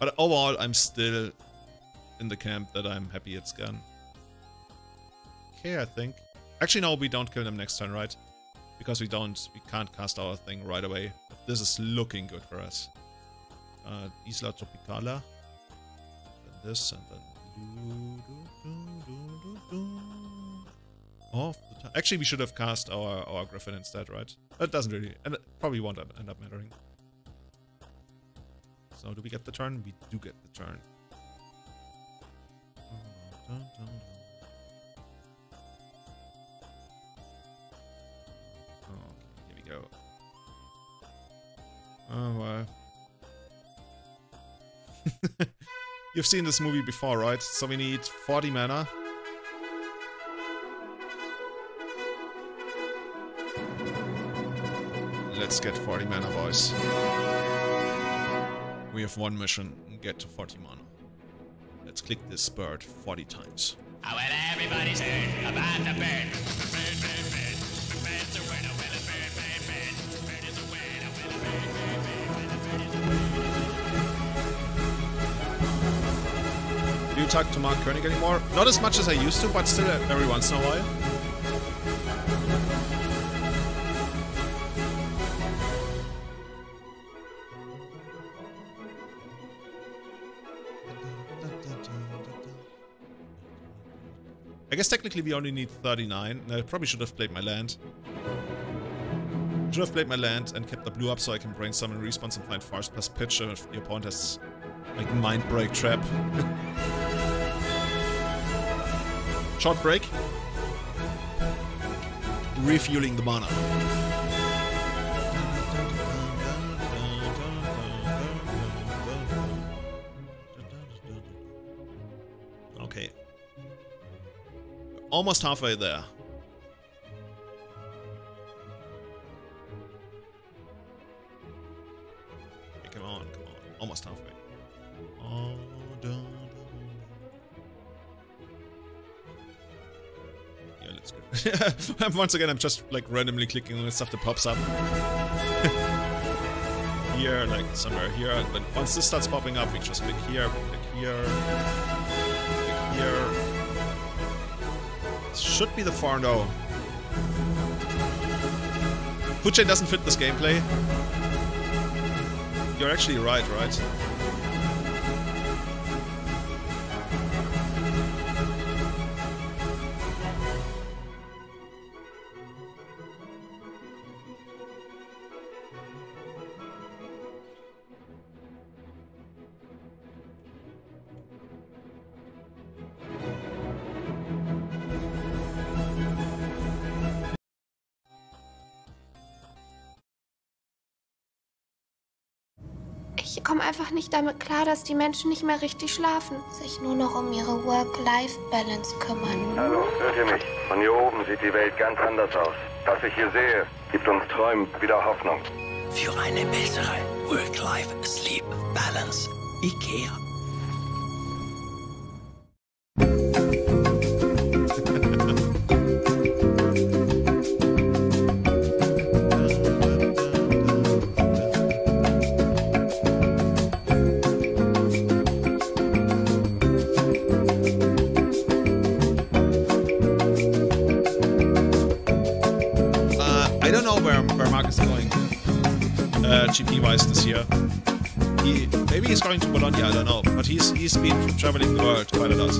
But overall, I'm still in the camp that I'm happy it's gone. Okay, I think. Actually, no, we don't kill them next turn, right? Because we can't cast our thing right away. But this is looking good for us. Isla Tropicala. Then this, and then... Oh, actually, we should have cast our Griffin instead, right? That doesn't really... and it probably won't end up mattering. So do we get the turn? We do get the turn. Okay, here we go. Oh, wow. You've seen this movie before, right? So we need 40 mana. Let's get 40 mana, boys. We have one mission, get to 40 mana. Let's click this bird 40 times. I will everybody's heard about the bird. The bird, bird, bird. The bird's a word, a will a bird, bird, bird. The bird is a word, a will a bird, bird, bird. The bird is a word. Do you talk to Mark Koenig anymore? Not as much as I used to, but still every once in a while. I guess technically we only need 39, and I probably should have played my land. Should have played my land and kept the blue up so I can Brainstorm in response and find Forest Pass Pitch if the opponent has, like, Mind Break Trap. Short break. Refueling the mana. Okay. Almost halfway there. Hey, come on, come on. Almost halfway. Oh, dun, dun. Yeah, let's go. Once again, I'm just, like, randomly clicking on the stuff that pops up. Here, like, somewhere here. But once this starts popping up, we just click here, click here, click here. Should be the 4-0. Food Chain doesn't fit this gameplay. You're actually right, right? Ich komme einfach nicht damit klar, dass die Menschen nicht mehr richtig schlafen. Sich nur noch um ihre Work-Life-Balance kümmern. Hallo, hört ihr mich? Von hier oben sieht die Welt ganz anders aus. Was ich hier sehe, gibt uns Träumen wieder Hoffnung. Für eine bessere Work-Life-Sleep-Balance. Ikea. GP wise this year. Maybe he's going to Bologna, I don't know. But he's been traveling the world quite a lot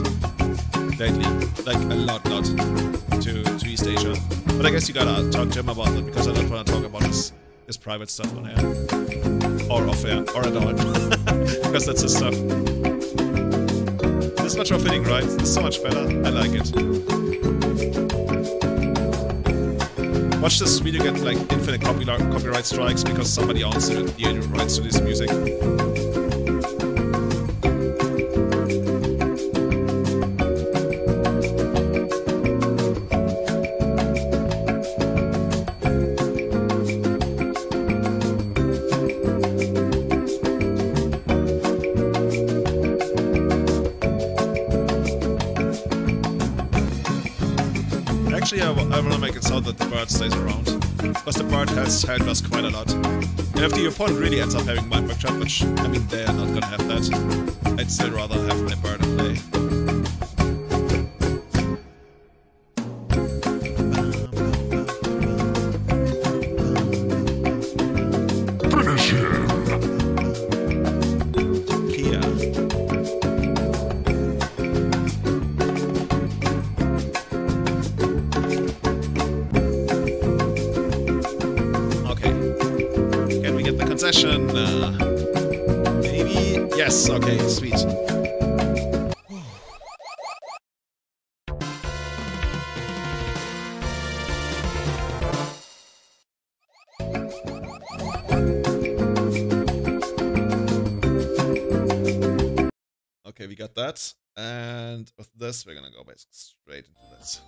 lately. Like, a lot. To East Asia. But I guess you gotta talk to him about that, because I don't want to talk about his private stuff on air. Or off air. Or at all. Because that's his stuff. This is much more fitting, right? It's so much better. I like it. Watch this video get like infinite copyright strikes because somebody owns the rights to this music. I want to make it so that the bird stays around, because the bird has helped us quite a lot. And if the opponent really ends up having my back trap, which, I mean, they are not gonna have that, I'd still rather have my bird in play. And with this, we're gonna go basically straight into this.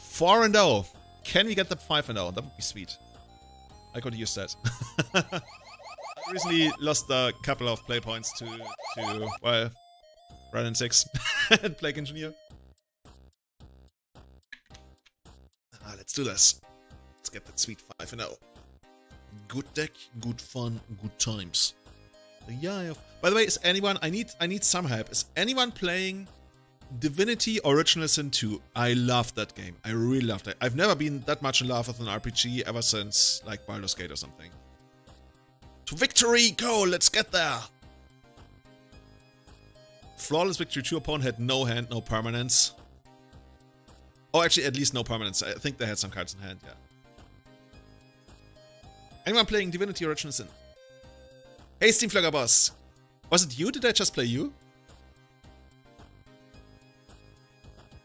4-0. Can we get the 5-0? That would be sweet. I could use that. I recently lost a couple of play points to well, Ryan 6 and Plague Engineer. Ah, let's do this. Let's get that sweet 5-0. Good deck, good fun, good times. Yeah. By the way, is anyone? I need some help. Is anyone playing Divinity: Original Sin 2? I love that game. I really love that. I've never been that much in love with an RPG ever since like Baldur's Gate or something. To victory, go! Let's get there. Flawless victory. 2 opponent had no hand, no permanence. Oh, actually, at least no permanence. I think they had some cards in hand. Yeah. Anyone playing Divinity: Original Sin? Hey, Steamflogger Boss! Was it you? Did I just play you?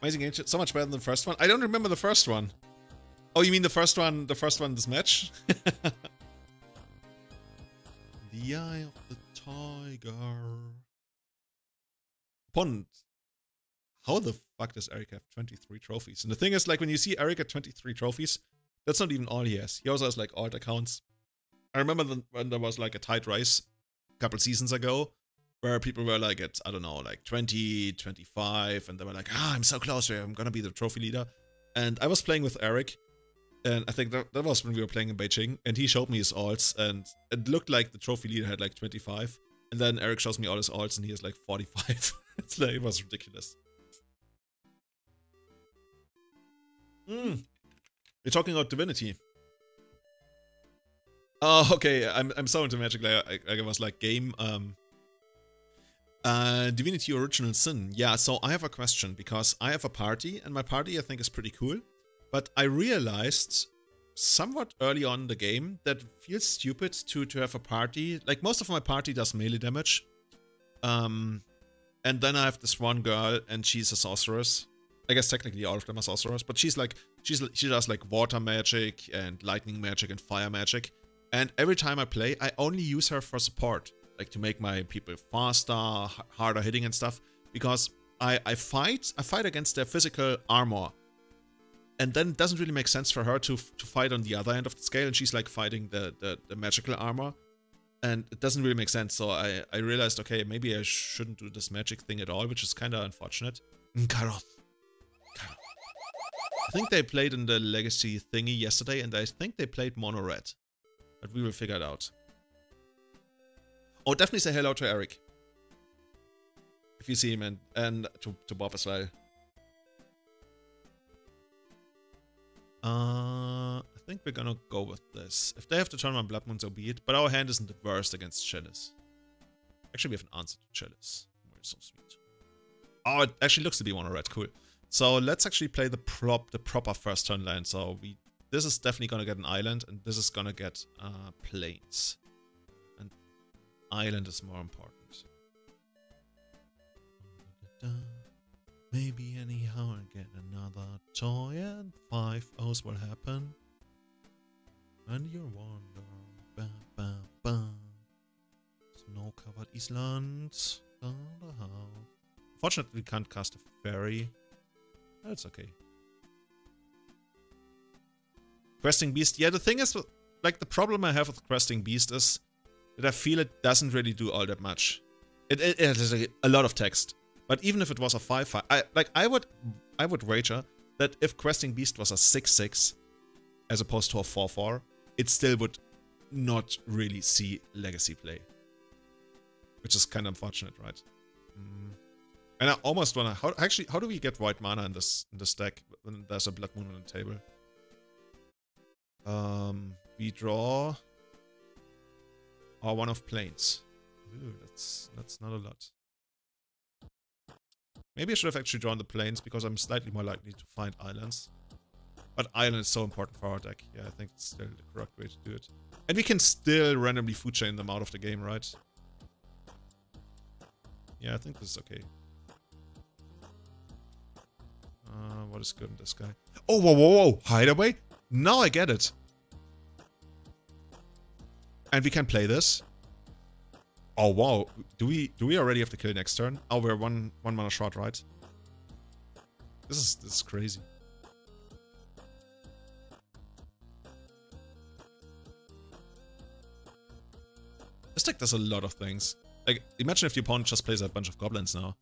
Amazing game, so much better than the first one. I don't remember the first one. Oh, you mean the first one this match? The Eye of the Tiger. Pond. How the fuck does Eric have 23 trophies? And the thing is, like, when you see Eric at 23 trophies, that's not even all he has. He also has, like, alt accounts. I remember when there was like a tight race a couple seasons ago where people were like at, I don't know, like 20, 25 and they were like, ah, I'm so close here, I'm gonna be the trophy leader. And I was playing with Eric and I think that was when we were playing in Beijing and he showed me his alts and it looked like the trophy leader had like 25 and then Eric shows me all his alts and he has like 45. It's like, it was ridiculous. We're talking about Divinity. Oh, okay, I'm so into Magic Layer, I was like, game, Divinity Original Sin. Yeah, so I have a question, because I have a party, and my party I think is pretty cool, but I realized somewhat early on in the game that it feels stupid to have a party. Like, most of my party does melee damage, and then I have this one girl, and she's a sorceress. I guess technically all of them are sorcerers, but she's like, she does like water magic, and lightning magic, and fire magic. And every time I play, I only use her for support. like to make my people faster, harder hitting and stuff, because I fight against their physical armor, and then it doesn't really make sense for her to fight on the other end of the scale, and she's like fighting the magical armor, and it doesn't really make sense. So I realized, okay, maybe I shouldn't do this magic thing at all, which is kind of unfortunate. Nkaroth. I think they played in the Legacy thingy yesterday, and I think they played mono red, but we will figure it out. Oh, definitely say hello to Eric if you see him, and to Bob as well. I think we're gonna go with this. If they have to turn on Blood Moon, so be it. But our hand isn't the worst against Chalice. Actually, we have an answer to Chalice. We're so sweet. Oh, it actually looks to be mono red. Cool. So let's actually play the proper first turn land. So this is definitely gonna get an island, and this is gonna get plains. And island is more important. Maybe anyhow I'll get another toy, and 5 O's will happen. And you're wandering. Ba, ba, ba. Snow-covered Island. Unfortunately, we can't cast a fairy. That's okay. Questing Beast. Yeah, the thing is, like, the problem I have with Questing Beast is that I feel it doesn't really do all that much. It is a lot of text. But even if it was a 5-5, I would wager that if Questing Beast was a 6-6 as opposed to a 4-4, it still would not really see Legacy play, which is kind of unfortunate, right? Mm. And I almost wanna, how do we get white mana in this deck when there's a Blood Moon on the table? We draw our one of planes. Ooh, that's not a lot. Maybe I should have actually drawn the plains, because I'm slightly more likely to find islands. But island is so important for our deck. Yeah, I think it's still the correct way to do it. And we can still randomly food chain them out of the game, right? Yeah, I think this is okay. What is good in this guy? Oh, whoa, whoa, whoa! Hideaway? Now I get it! And we can play this. Oh wow, do we already have to kill next turn? Oh, we're one mana short, right? This is crazy. This deck does a lot of things. Like, imagine if the opponent just plays a bunch of goblins now.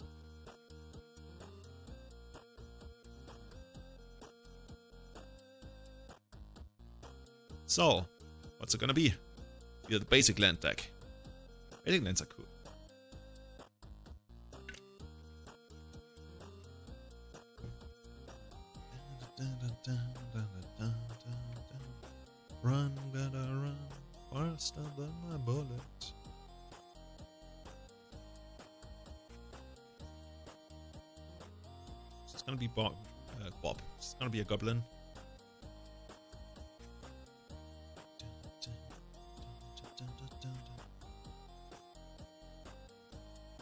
So, what's it gonna be? Yeah, the basic land deck. I think lands are cool. Run, better run, faster than my bullet. It's gonna be Bob. It's gonna be a goblin.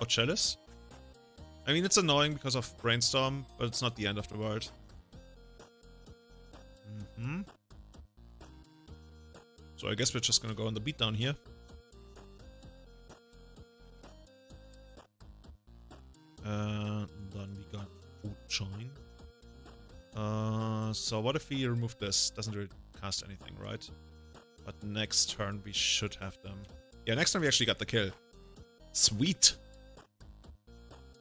Chalice? I mean, it's annoying because of Brainstorm, but it's not the end of the world. Mm-hmm. So I guess we're just gonna go on the beatdown here. Then we got Food Chain. So what if we remove this? Doesn't really cast anything, right? But next turn we should have them. Yeah, next turn we actually got the kill. Sweet!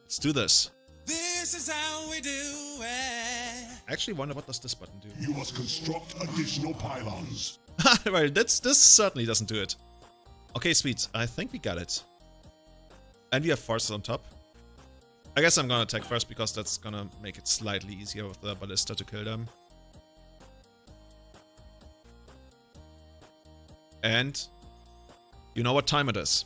Let's do this. This is how we do it. I actually wonder, what does this button do? You must construct additional pylons. Well, this certainly doesn't do it. Okay, sweet. I think we got it. And we have forces on top. I guess I'm gonna attack first, because that's gonna make it slightly easier with the ballista to kill them. And you know what time it is.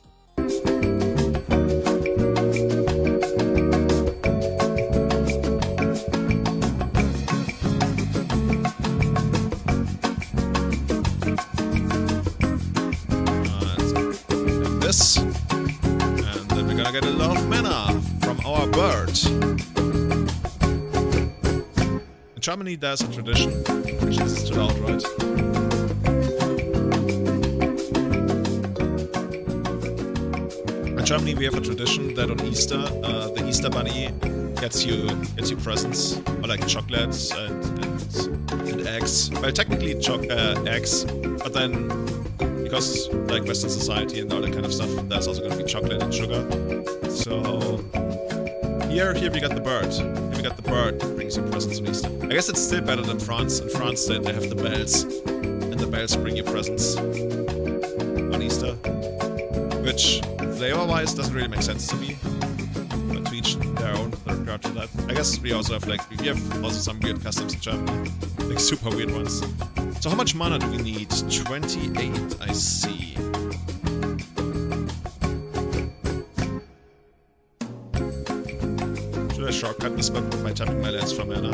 Germany, there's a tradition, which is too loud, right? Germany, we have a tradition that on Easter, the Easter Bunny gets you presents, or like chocolates and eggs. Well, technically eggs, but then because like Western society and all that kind of stuff, there's also going to be chocolate and sugar. So here we got the bird. Here we got the bird that brings you presents on Easter. I guess it's still better than France. In France, they have the bells, and the bells bring you presents on Easter, which flavor-wise doesn't really make sense to me. But to each their own with regard to that. I guess we also have like some weird customs in Germany, like super weird ones. So how much mana do we need? 28, I see. Should I shortcut this by tapping my lands for mana?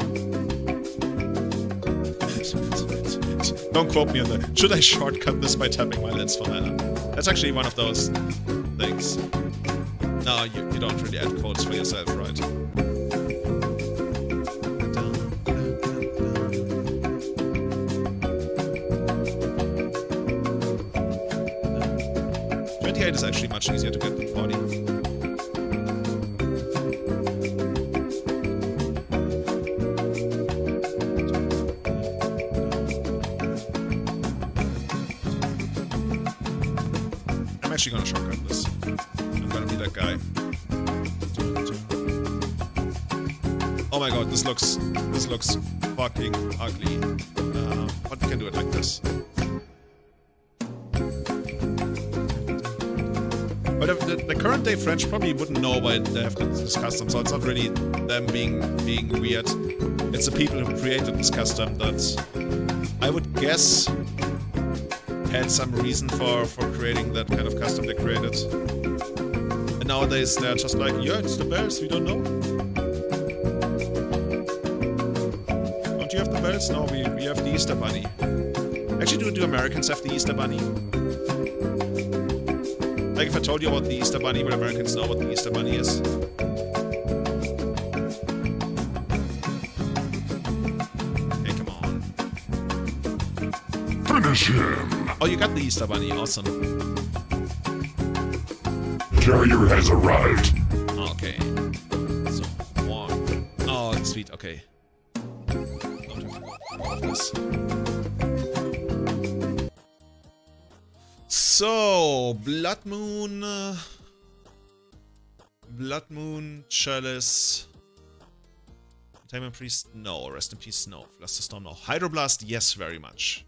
Don't quote me on that. Should I shortcut this by tapping my lands for mana? That's actually one of those things. No, you don't really add quotes for yourself, right? It's actually much easier to get than 40. I'm actually gonna shortcut this. I'm gonna be that guy. Oh my god, this looks fucking ugly. But we can do it like this. But the current day French probably wouldn't know why they have this custom, so it's not really them being weird. It's the people who created this custom that I would guess had some reason for creating that kind of custom they created. And nowadays they're just like, yeah, it's the bells, we don't know. Don't you have the bells? No, we have the Easter Bunny. Actually, do Americans have the Easter Bunny? Like if I told you about the Easter Bunny, would Americans know what the Easter Bunny is? Okay, come on. Finish him! Oh, you got the Easter Bunny, awesome. Carrier has arrived. Okay. So, one. Oh, sweet, okay. Don't have all of this. So, Blood Moon, Chalice, Containment Priest, no, Rest in Peace, no, Fluster Storm, no, Hydroblast, yes, very much.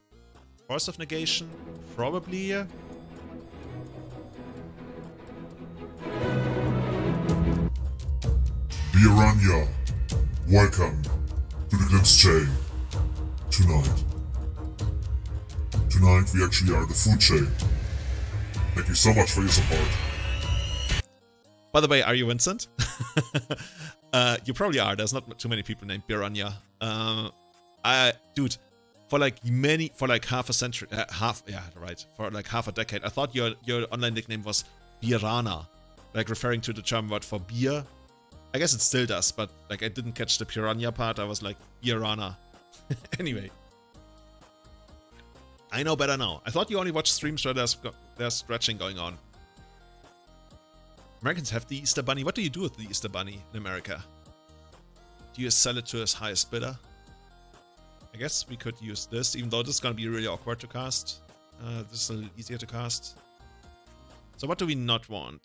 Force of Negation, probably. Biranya, welcome to the Glimpse Chain, tonight. Tonight we actually are the Food Chain. Thank you so much for your support. By the way, are you Vincent? You probably are. There's not too many people named Biranya. Dude, for like half a decade, I thought your online nickname was Birana, like referring to the German word for beer. I guess it still does, but like I didn't catch the Piranya part. I was like Birana. Anyway. I know better now. I thought you only watched streams where there's stretching going on. Americans have the Easter Bunny. What do you do with the Easter Bunny in America? Do you sell it to its highest bidder? I guess we could use this, even though this is going to be really awkward to cast. This is a little easier to cast. So what do we not want?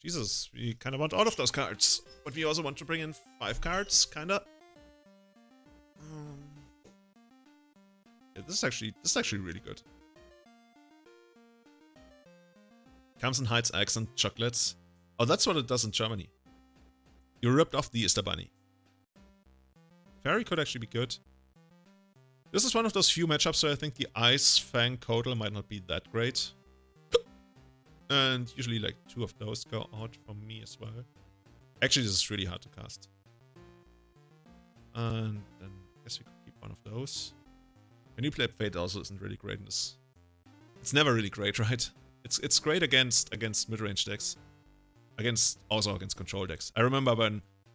Jesus, we kind of want all of those cards. But we also want to bring in 5 cards, kind of. Yeah, this is actually really good. Comes and hides eggs and chocolates. Oh, that's what it does in Germany. You ripped off the Easter Bunny. Teferi could actually be good. This is one of those few matchups where I think the Ice-Fang Coatl might not be that great. And usually like 2 of those go out for me as well. Actually, this is really hard to cast. And then I guess we could keep one of those. Manipulate Fate also isn't really great in this. It's never really great, right? It's great against mid-range decks. Also against control decks. I remember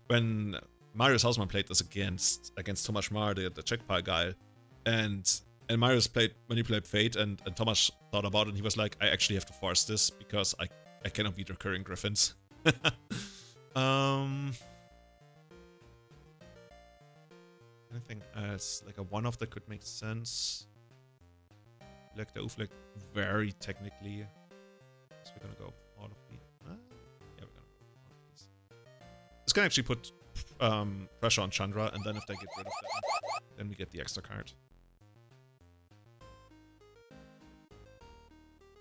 when Marius Hausmann played this against Tomasz Mar, the Czech guy, and and Marius played Manipulate Fate, and Thomas thought about it, and he was like, I actually have to force this, because I cannot beat recurring griffins. Anything else? Like a one-off that could make sense? Like the Ooflect very technically. So we're gonna go all of these. Yeah, we're gonna go all of these. This can actually put pressure on Chandra, and then if they get rid of them, then we get the extra card.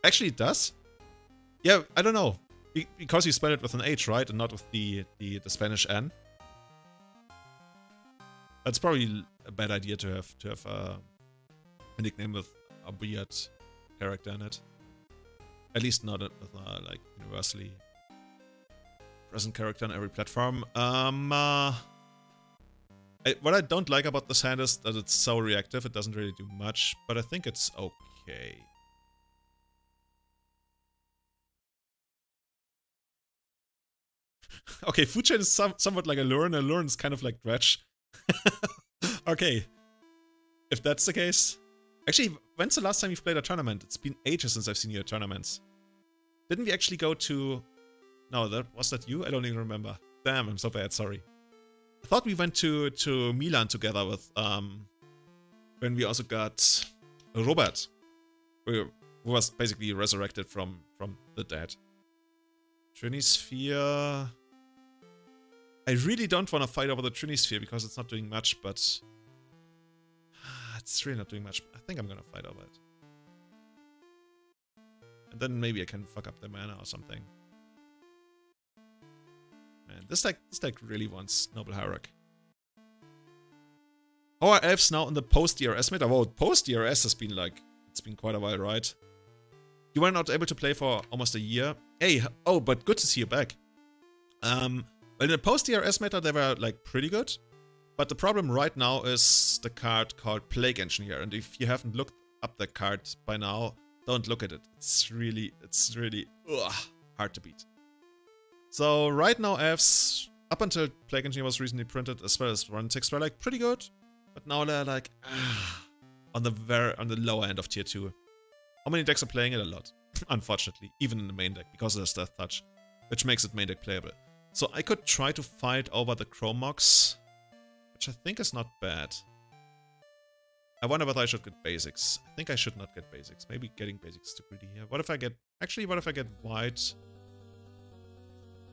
Actually, it does? Yeah, I don't know. Because you spell it with an H, right? And not with the Spanish N. That's probably a bad idea to have a nickname with a weird character in it. At least not with a, like, universally present character on every platform. What I don't like about this hand is that it's so reactive. It doesn't really do much, but I think it's okay. Okay, Food Chain is somewhat like Aluren. Aluren is kind of like Dredge. Okay. If that's the case... Actually, when's the last time you've played a tournament? It's been ages since I've seen you at tournaments. Didn't we actually go to... No, was that you? I don't even remember. Damn, I'm so bad, sorry. I thought we went to Milan together with... when we also got Robert. Who was basically resurrected from the dead. Trini Sphere... I really don't want to fight over the Trini Sphere because it's not doing much, but... It's really not doing much. I think I'm gonna fight over it. And then maybe I can fuck up the mana or something. Man, this deck really wants Noble Hierarch. How are elves now in the post-DRS meta? Well, post-DRS has been like... It's been quite a while, right? You were not able to play for almost a year. Hey, oh, but good to see you back. In the post-DRS meta, they were, like, pretty good. But the problem right now is the card called Plague Engineer. And if you haven't looked up the card by now, don't look at it. It's really hard to beat. So right now, elves, up until Plague Engineer was recently printed, as well as Runetext, were, like, pretty good. But now they're, like, on the lower end of Tier 2. How many decks are playing it? A lot, unfortunately. Even in the main deck, because there's Death Touch, which makes it main deck playable. So I could try to fight over the Chromox, which I think is not bad. I wonder whether I should get basics. I think I should not get basics. Maybe getting basics too greedy here. What if I get... Actually, what if I get white?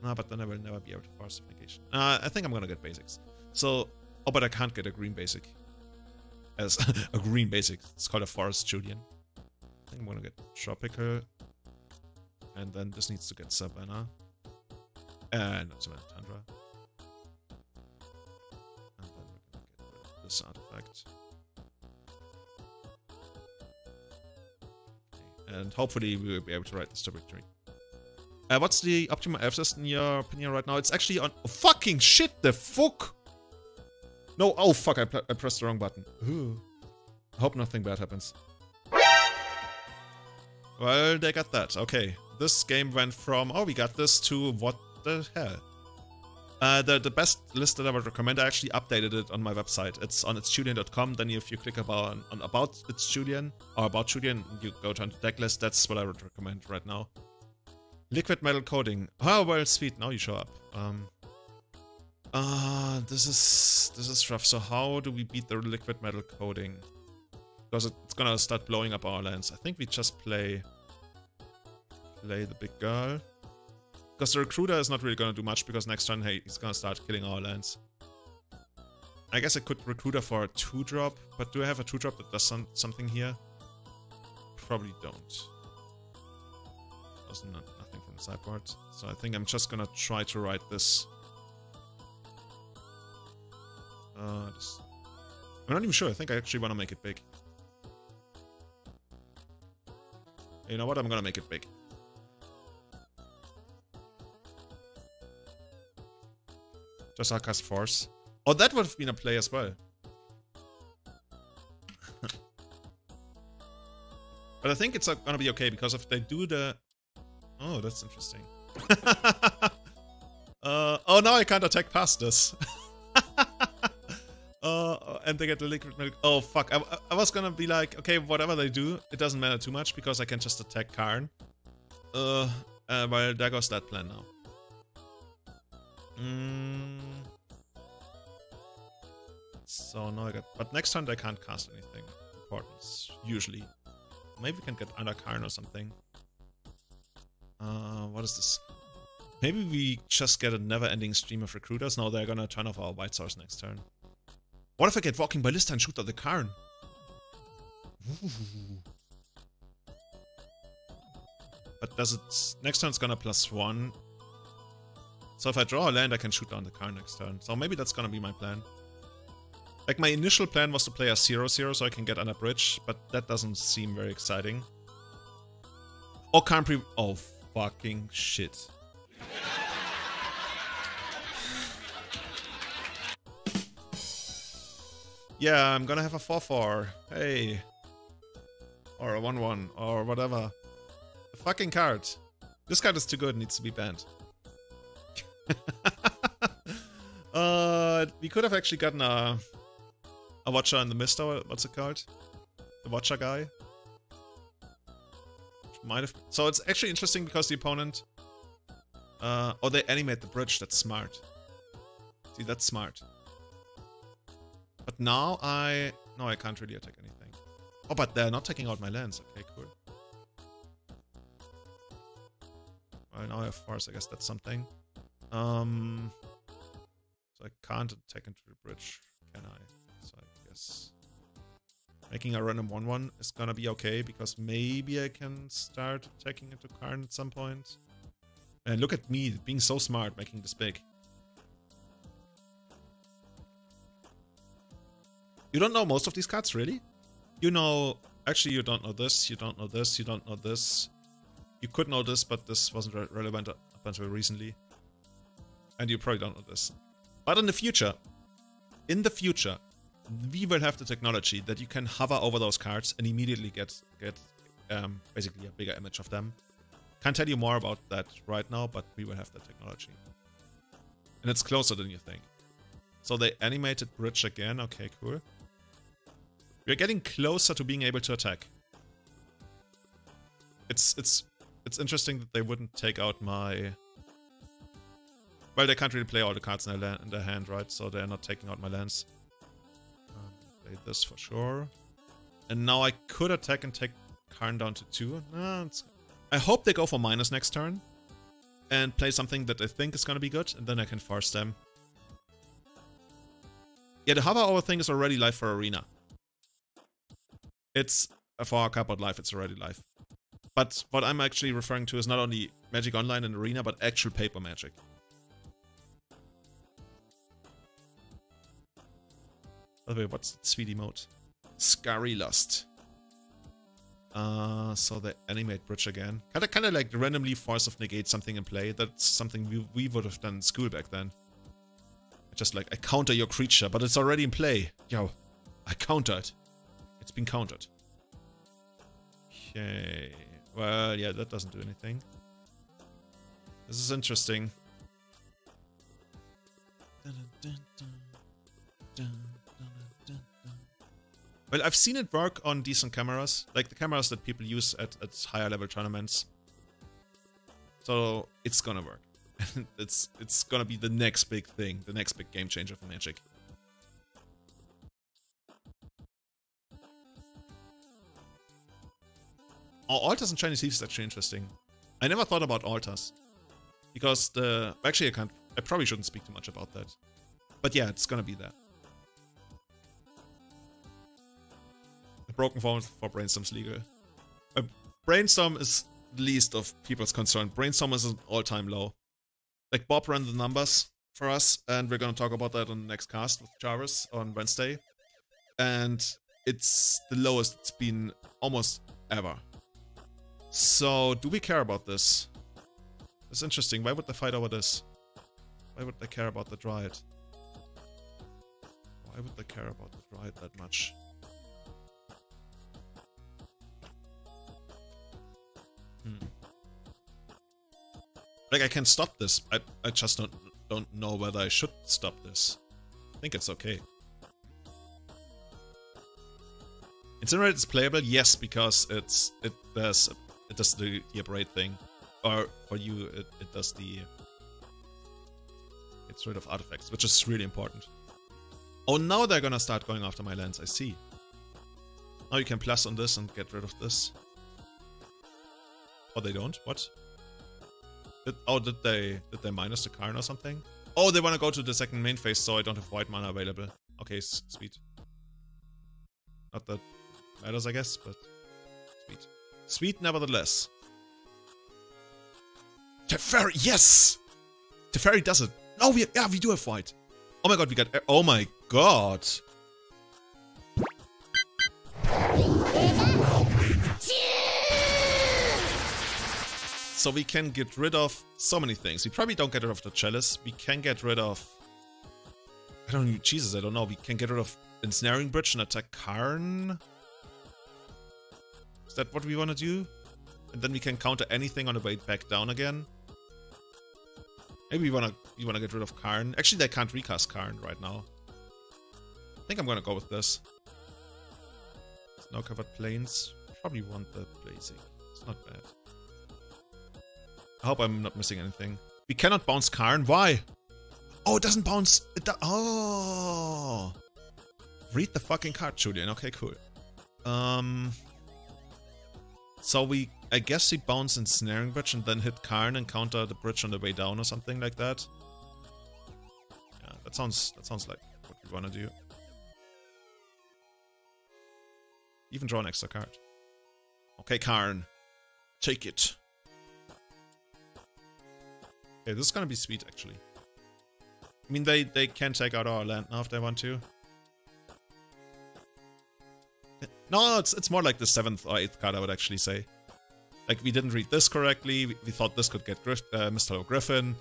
No, but then I will never be able to force negation. I think I'm gonna get basics. So... Oh, but I can't get a green basic. As a green basic. It's called a Forest Julian. I think I'm gonna get Tropical. And then this needs to get Savannah. Not so much Tundra. And then we're gonna get rid of this artifact. Okay. And hopefully we will be able to write this to victory. What's the optimal elf list in your opinion right now? It's actually on... Oh, fucking shit, the fuck! No, oh fuck, I pressed the wrong button. Ooh. I hope nothing bad happens. Well, they got that, okay. This game went from, oh, we got this, to what the hell? The best list that I would recommend, I actually updated it on my website. It's on itsjulian.com. Then if you click on about itsjulian, or about Julian, you go to the deck list. That's what I would recommend right now. Liquid Metal Coating. Oh, well, sweet. Now you show up. This is rough. So how do we beat the Liquid Metal Coating? Because it's gonna start blowing up our lands. I think we just play the big girl. Because the recruiter is not really going to do much, because next turn, hey, he's going to start killing our lands. I guess I could recruiter for a 2-drop, but do I have a 2-drop that does something here? Probably don't. There's nothing from the sideboard, so I think I'm just going to try to write this. I'm not even sure, I think I actually want to make it big. You know what, I'm going to make it big. Just Arcast Force. Oh, that would have been a play as well. But I think it's gonna be okay, because if they do the... Oh, that's interesting. Oh, now I can't attack past this. and they get the liquid milk. Oh fuck, I was gonna be like, okay, whatever they do, it doesn't matter too much because I can just attack Karn. Well, there goes that plan now. So now I got, but next time they can't cast anything important, usually. Maybe we can get under Karn or something. What is this? Maybe we just get a never-ending stream of recruiters. No, they're gonna turn off our white source next turn. What if I get Walking Ballista and shoot at the Karn? Ooh. But does it... Next turn it's gonna +1. So if I draw a land, I can shoot down the Karn next turn. So maybe that's gonna be my plan. Like, my initial plan was to play a 0-0 so I can get under bridge, but that doesn't seem very exciting. Oh, Karn pre... Oh, fucking shit. Yeah, I'm gonna have a 4-4. Hey. Or a 1-1, or whatever. A fucking card. This card is too good, needs to be banned. We could have actually gotten a Watcher in the Mist, or what's it called? The Watcher guy. Which might have... So it's actually interesting because the opponent... oh, they animate the bridge, that's smart. See, that's smart. But now I... No, I can't really attack anything. Oh, but they're not taking out my lands. Okay, cool. Well, now I have Force, I guess that's something. So I can't attack into the bridge, can I? So I guess... Making a random 1-1 is gonna be okay, because maybe I can start attacking into Karn at some point. And look at me, being so smart, making this big. You don't know most of these cards, really? You know... Actually, you don't know this, you don't know this, you don't know this. You could know this, but this wasn't relevant up until recently. And you probably don't know this. But in the future, we will have the technology that you can hover over those cards and immediately get basically a bigger image of them. Can't tell you more about that right now, but we will have that technology. And it's closer than you think. So they animated bridge again. Okay, cool. We're getting closer to being able to attack. It's interesting that they wouldn't take out my... Well, they can't really play all the cards in their hand, right? So they're not taking out my lands. Play this for sure. And now I could attack and take Karn down to 2. No, it's... I hope they go for minus next turn and play something that I think is going to be good, and then I can force them. Yeah, the hover over thing is already live for Arena. It's for our cardboard live, it's already live. But what I'm actually referring to is not only Magic Online and Arena, but actual paper Magic. By the way, what's the 3D mode? Scurry Lust. So they animate bridge again. Kind of like randomly Force of Negate something in play. That's something we would have done in school back then. Just like, I counter your creature, but it's already in play. Yo, I countered. It's been countered. Okay. Well, yeah, that doesn't do anything. This is interesting. Well, I've seen it work on decent cameras, like the cameras that people use at higher level tournaments. So it's gonna work. it's gonna be the next big thing, the next big game changer for Magic. Oh, altars and Chinese Thieves is actually interesting. I never thought about altars. Because the... Actually, I probably shouldn't speak too much about that. But yeah, it's gonna be that. A broken form for Brainstorm's legal. Brainstorm is least of people's concern. Brainstorm is an all-time low. Like, Bob ran the numbers for us, and we're gonna talk about that on the next cast with Jarvis on Wednesday. And it's the lowest it's been almost ever. So, do we care about this? It's interesting. Why would they fight over this? Why would they care about the Dryad? Why would they care about the Dryad that much? Like, I can stop this. I just don't know whether I should stop this. I think it's okay. Incinerate is playable, yes, because it does the aberrate thing, or for you it does the gets rid of artifacts, which is really important. Oh, now they're gonna start going after my lands. I see. Now you can plus on this and get rid of this. Oh, they don't. What? Did they minus the Karn or something? Oh, they want to go to the second main phase, so I don't have white mana available. Okay, sweet. Not that matters, I guess, but sweet. Sweet, nevertheless. Teferi, yes! Teferi does it. No, we do have white. Oh my god, we got. Oh my god. So we can get rid of so many things. We probably don't get rid of the Chalice. We can get rid of... I don't know. Jesus, I don't know. We can get rid of Ensnaring Bridge and attack Karn. Is that what we want to do? And then we can counter anything on the way back down again. Maybe we wanna get rid of Karn. Actually, they can't recast Karn right now. I think I'm gonna go with this. Snow Covered Plains. Probably want the Blazing. It's not bad. I hope I'm not missing anything. We cannot bounce Karn. Why? Oh, it doesn't bounce. Oh. Read the fucking card, Julian. Okay, cool. So I guess we bounce Ensnaring Bridge and then hit Karn and counter the bridge on the way down or something like that. Yeah, that sounds like what we wanna do. Even draw an extra card. Okay, Karn. Take it. Okay, this is gonna be sweet, actually. I mean, they can take out our land now if they want to. No, it's more like the 7th or 8th card, I would actually say. Like, we didn't read this correctly, we thought this could get Mr. Griffin.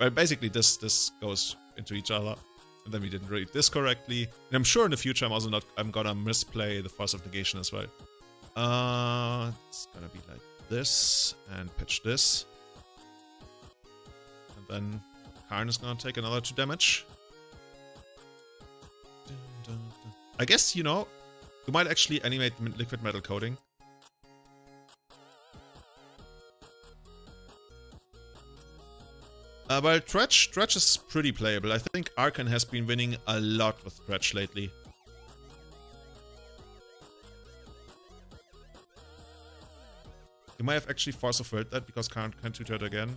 Well, basically, this goes into each other, and then we didn't read this correctly. And I'm sure in the future I'm gonna misplay the Force of Negation as well. It's gonna be like this, and pitch this. Then Karn is gonna take another 2 damage. I guess, you know, you might actually animate Liquid Metal Coating. Well, Dredge is pretty playable. I think Arkan has been winning a lot with Dredge lately. You might have actually Force of Will that because Karn can 2-turn again.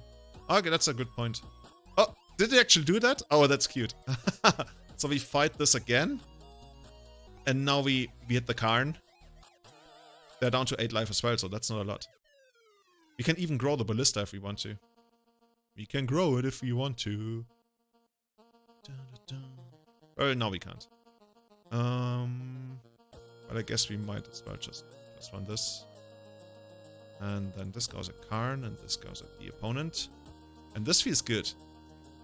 Okay, that's a good point. Oh, did they actually do that? Oh, that's cute. So we fight this again. And now we hit the Karn. They're down to 8 life as well, so that's not a lot. We can even grow the Ballista if we want to. We can grow it if we want to. Well, no, we can't. But I guess we might as well just run this. And then this goes at Karn, and this goes at the opponent. And this feels good.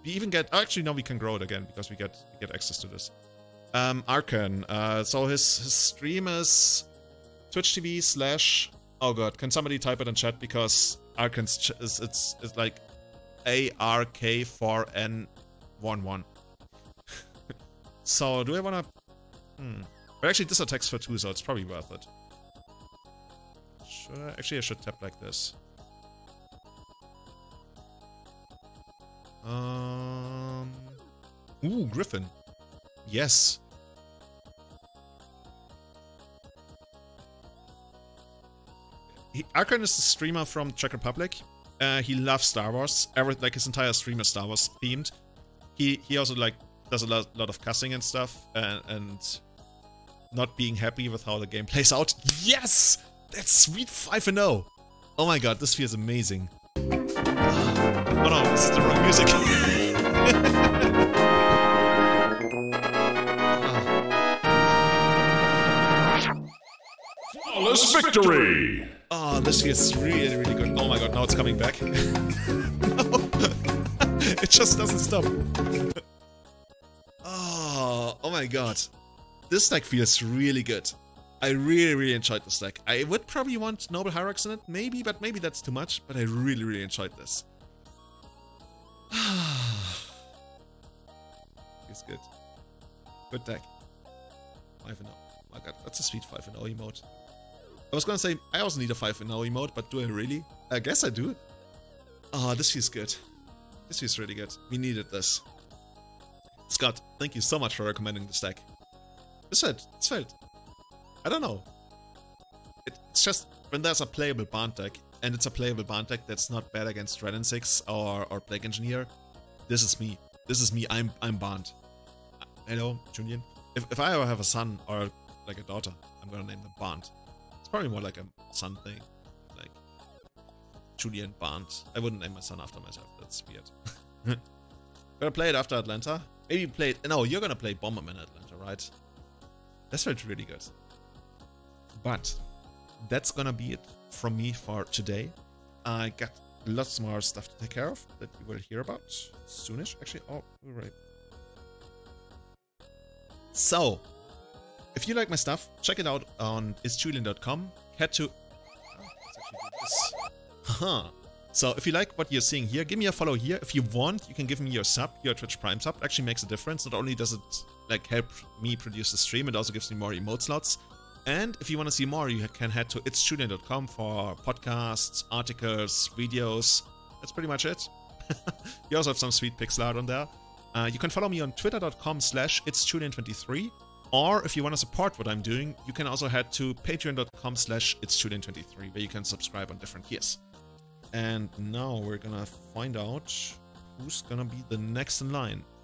We even get... Actually, no, we can grow it again, because we get access to this. Arkan. So his stream is... Twitch.tv/ Oh god, can somebody type it in chat? Because Arkan's... it's like... ARK4N11. So, do I wanna... But actually, this attacks for 2, so it's probably worth it. Should I? Actually, I should tap like this. Ooh, Griffin. Yes. Arkan is the streamer from Czech Republic. He loves Star Wars. Like his entire stream is Star Wars themed. He also like does a lot of cussing and stuff, and not being happy with how the game plays out. Yes. That's sweet 5-0! Oh my god, this feels amazing. Oh no, this is the wrong music. Flawless victory! Oh, this feels really, really good. Oh my god, now it's coming back. It just doesn't stop. Oh my god. This deck feels really good. I really, really enjoyed this deck. I would probably want Noble Hierarchs in it, maybe, but maybe that's too much. But I really, really enjoyed this. It's good. Good deck. 5-0. my god, that's a sweet 5 in our emote. I was gonna say, I also need a 5 in our emote, but do I really? I guess I do. Ah, this feels good. This feels really good. We needed this. Scott, thank you so much for recommending this deck. This felt... I don't know. It's just, when there's a playable Bond deck, and it's a playable Bond deck that's not bad against Red and 6 or Plague Engineer, this is me. This is me, I'm Bond. I know, Junior. If I ever have a son or like a daughter, I'm gonna name them Bond. It's probably more like a son thing. Like Julian Bond. I wouldn't name my son after myself, that's weird. Gonna play it after Atlanta? Maybe play it. No, you're gonna play Bomberman Atlanta, right? That felt really good. But that's gonna be it from me for today. I got lots more stuff to take care of that you will hear about soonish. Actually, oh, right. So, if you like my stuff, check it out on itsjulian.com. Head to... Oh, let's actually do this. Haha. So, if you like what you're seeing here, give me a follow here. If you want, you can give me your sub, your Twitch Prime sub. It actually makes a difference. Not only does it like help me produce the stream, it also gives me more emote slots. And if you want to see more, you can head to itsjulian.com for podcasts, articles, videos. That's pretty much it. You also have some sweet pixel art on there. You can follow me on twitter.com/itsjulian23. Or if you want to support what I'm doing, you can also head to patreon.com/itsjulian23, where you can subscribe on different tiers. And now we're gonna find out who's gonna be the next in line.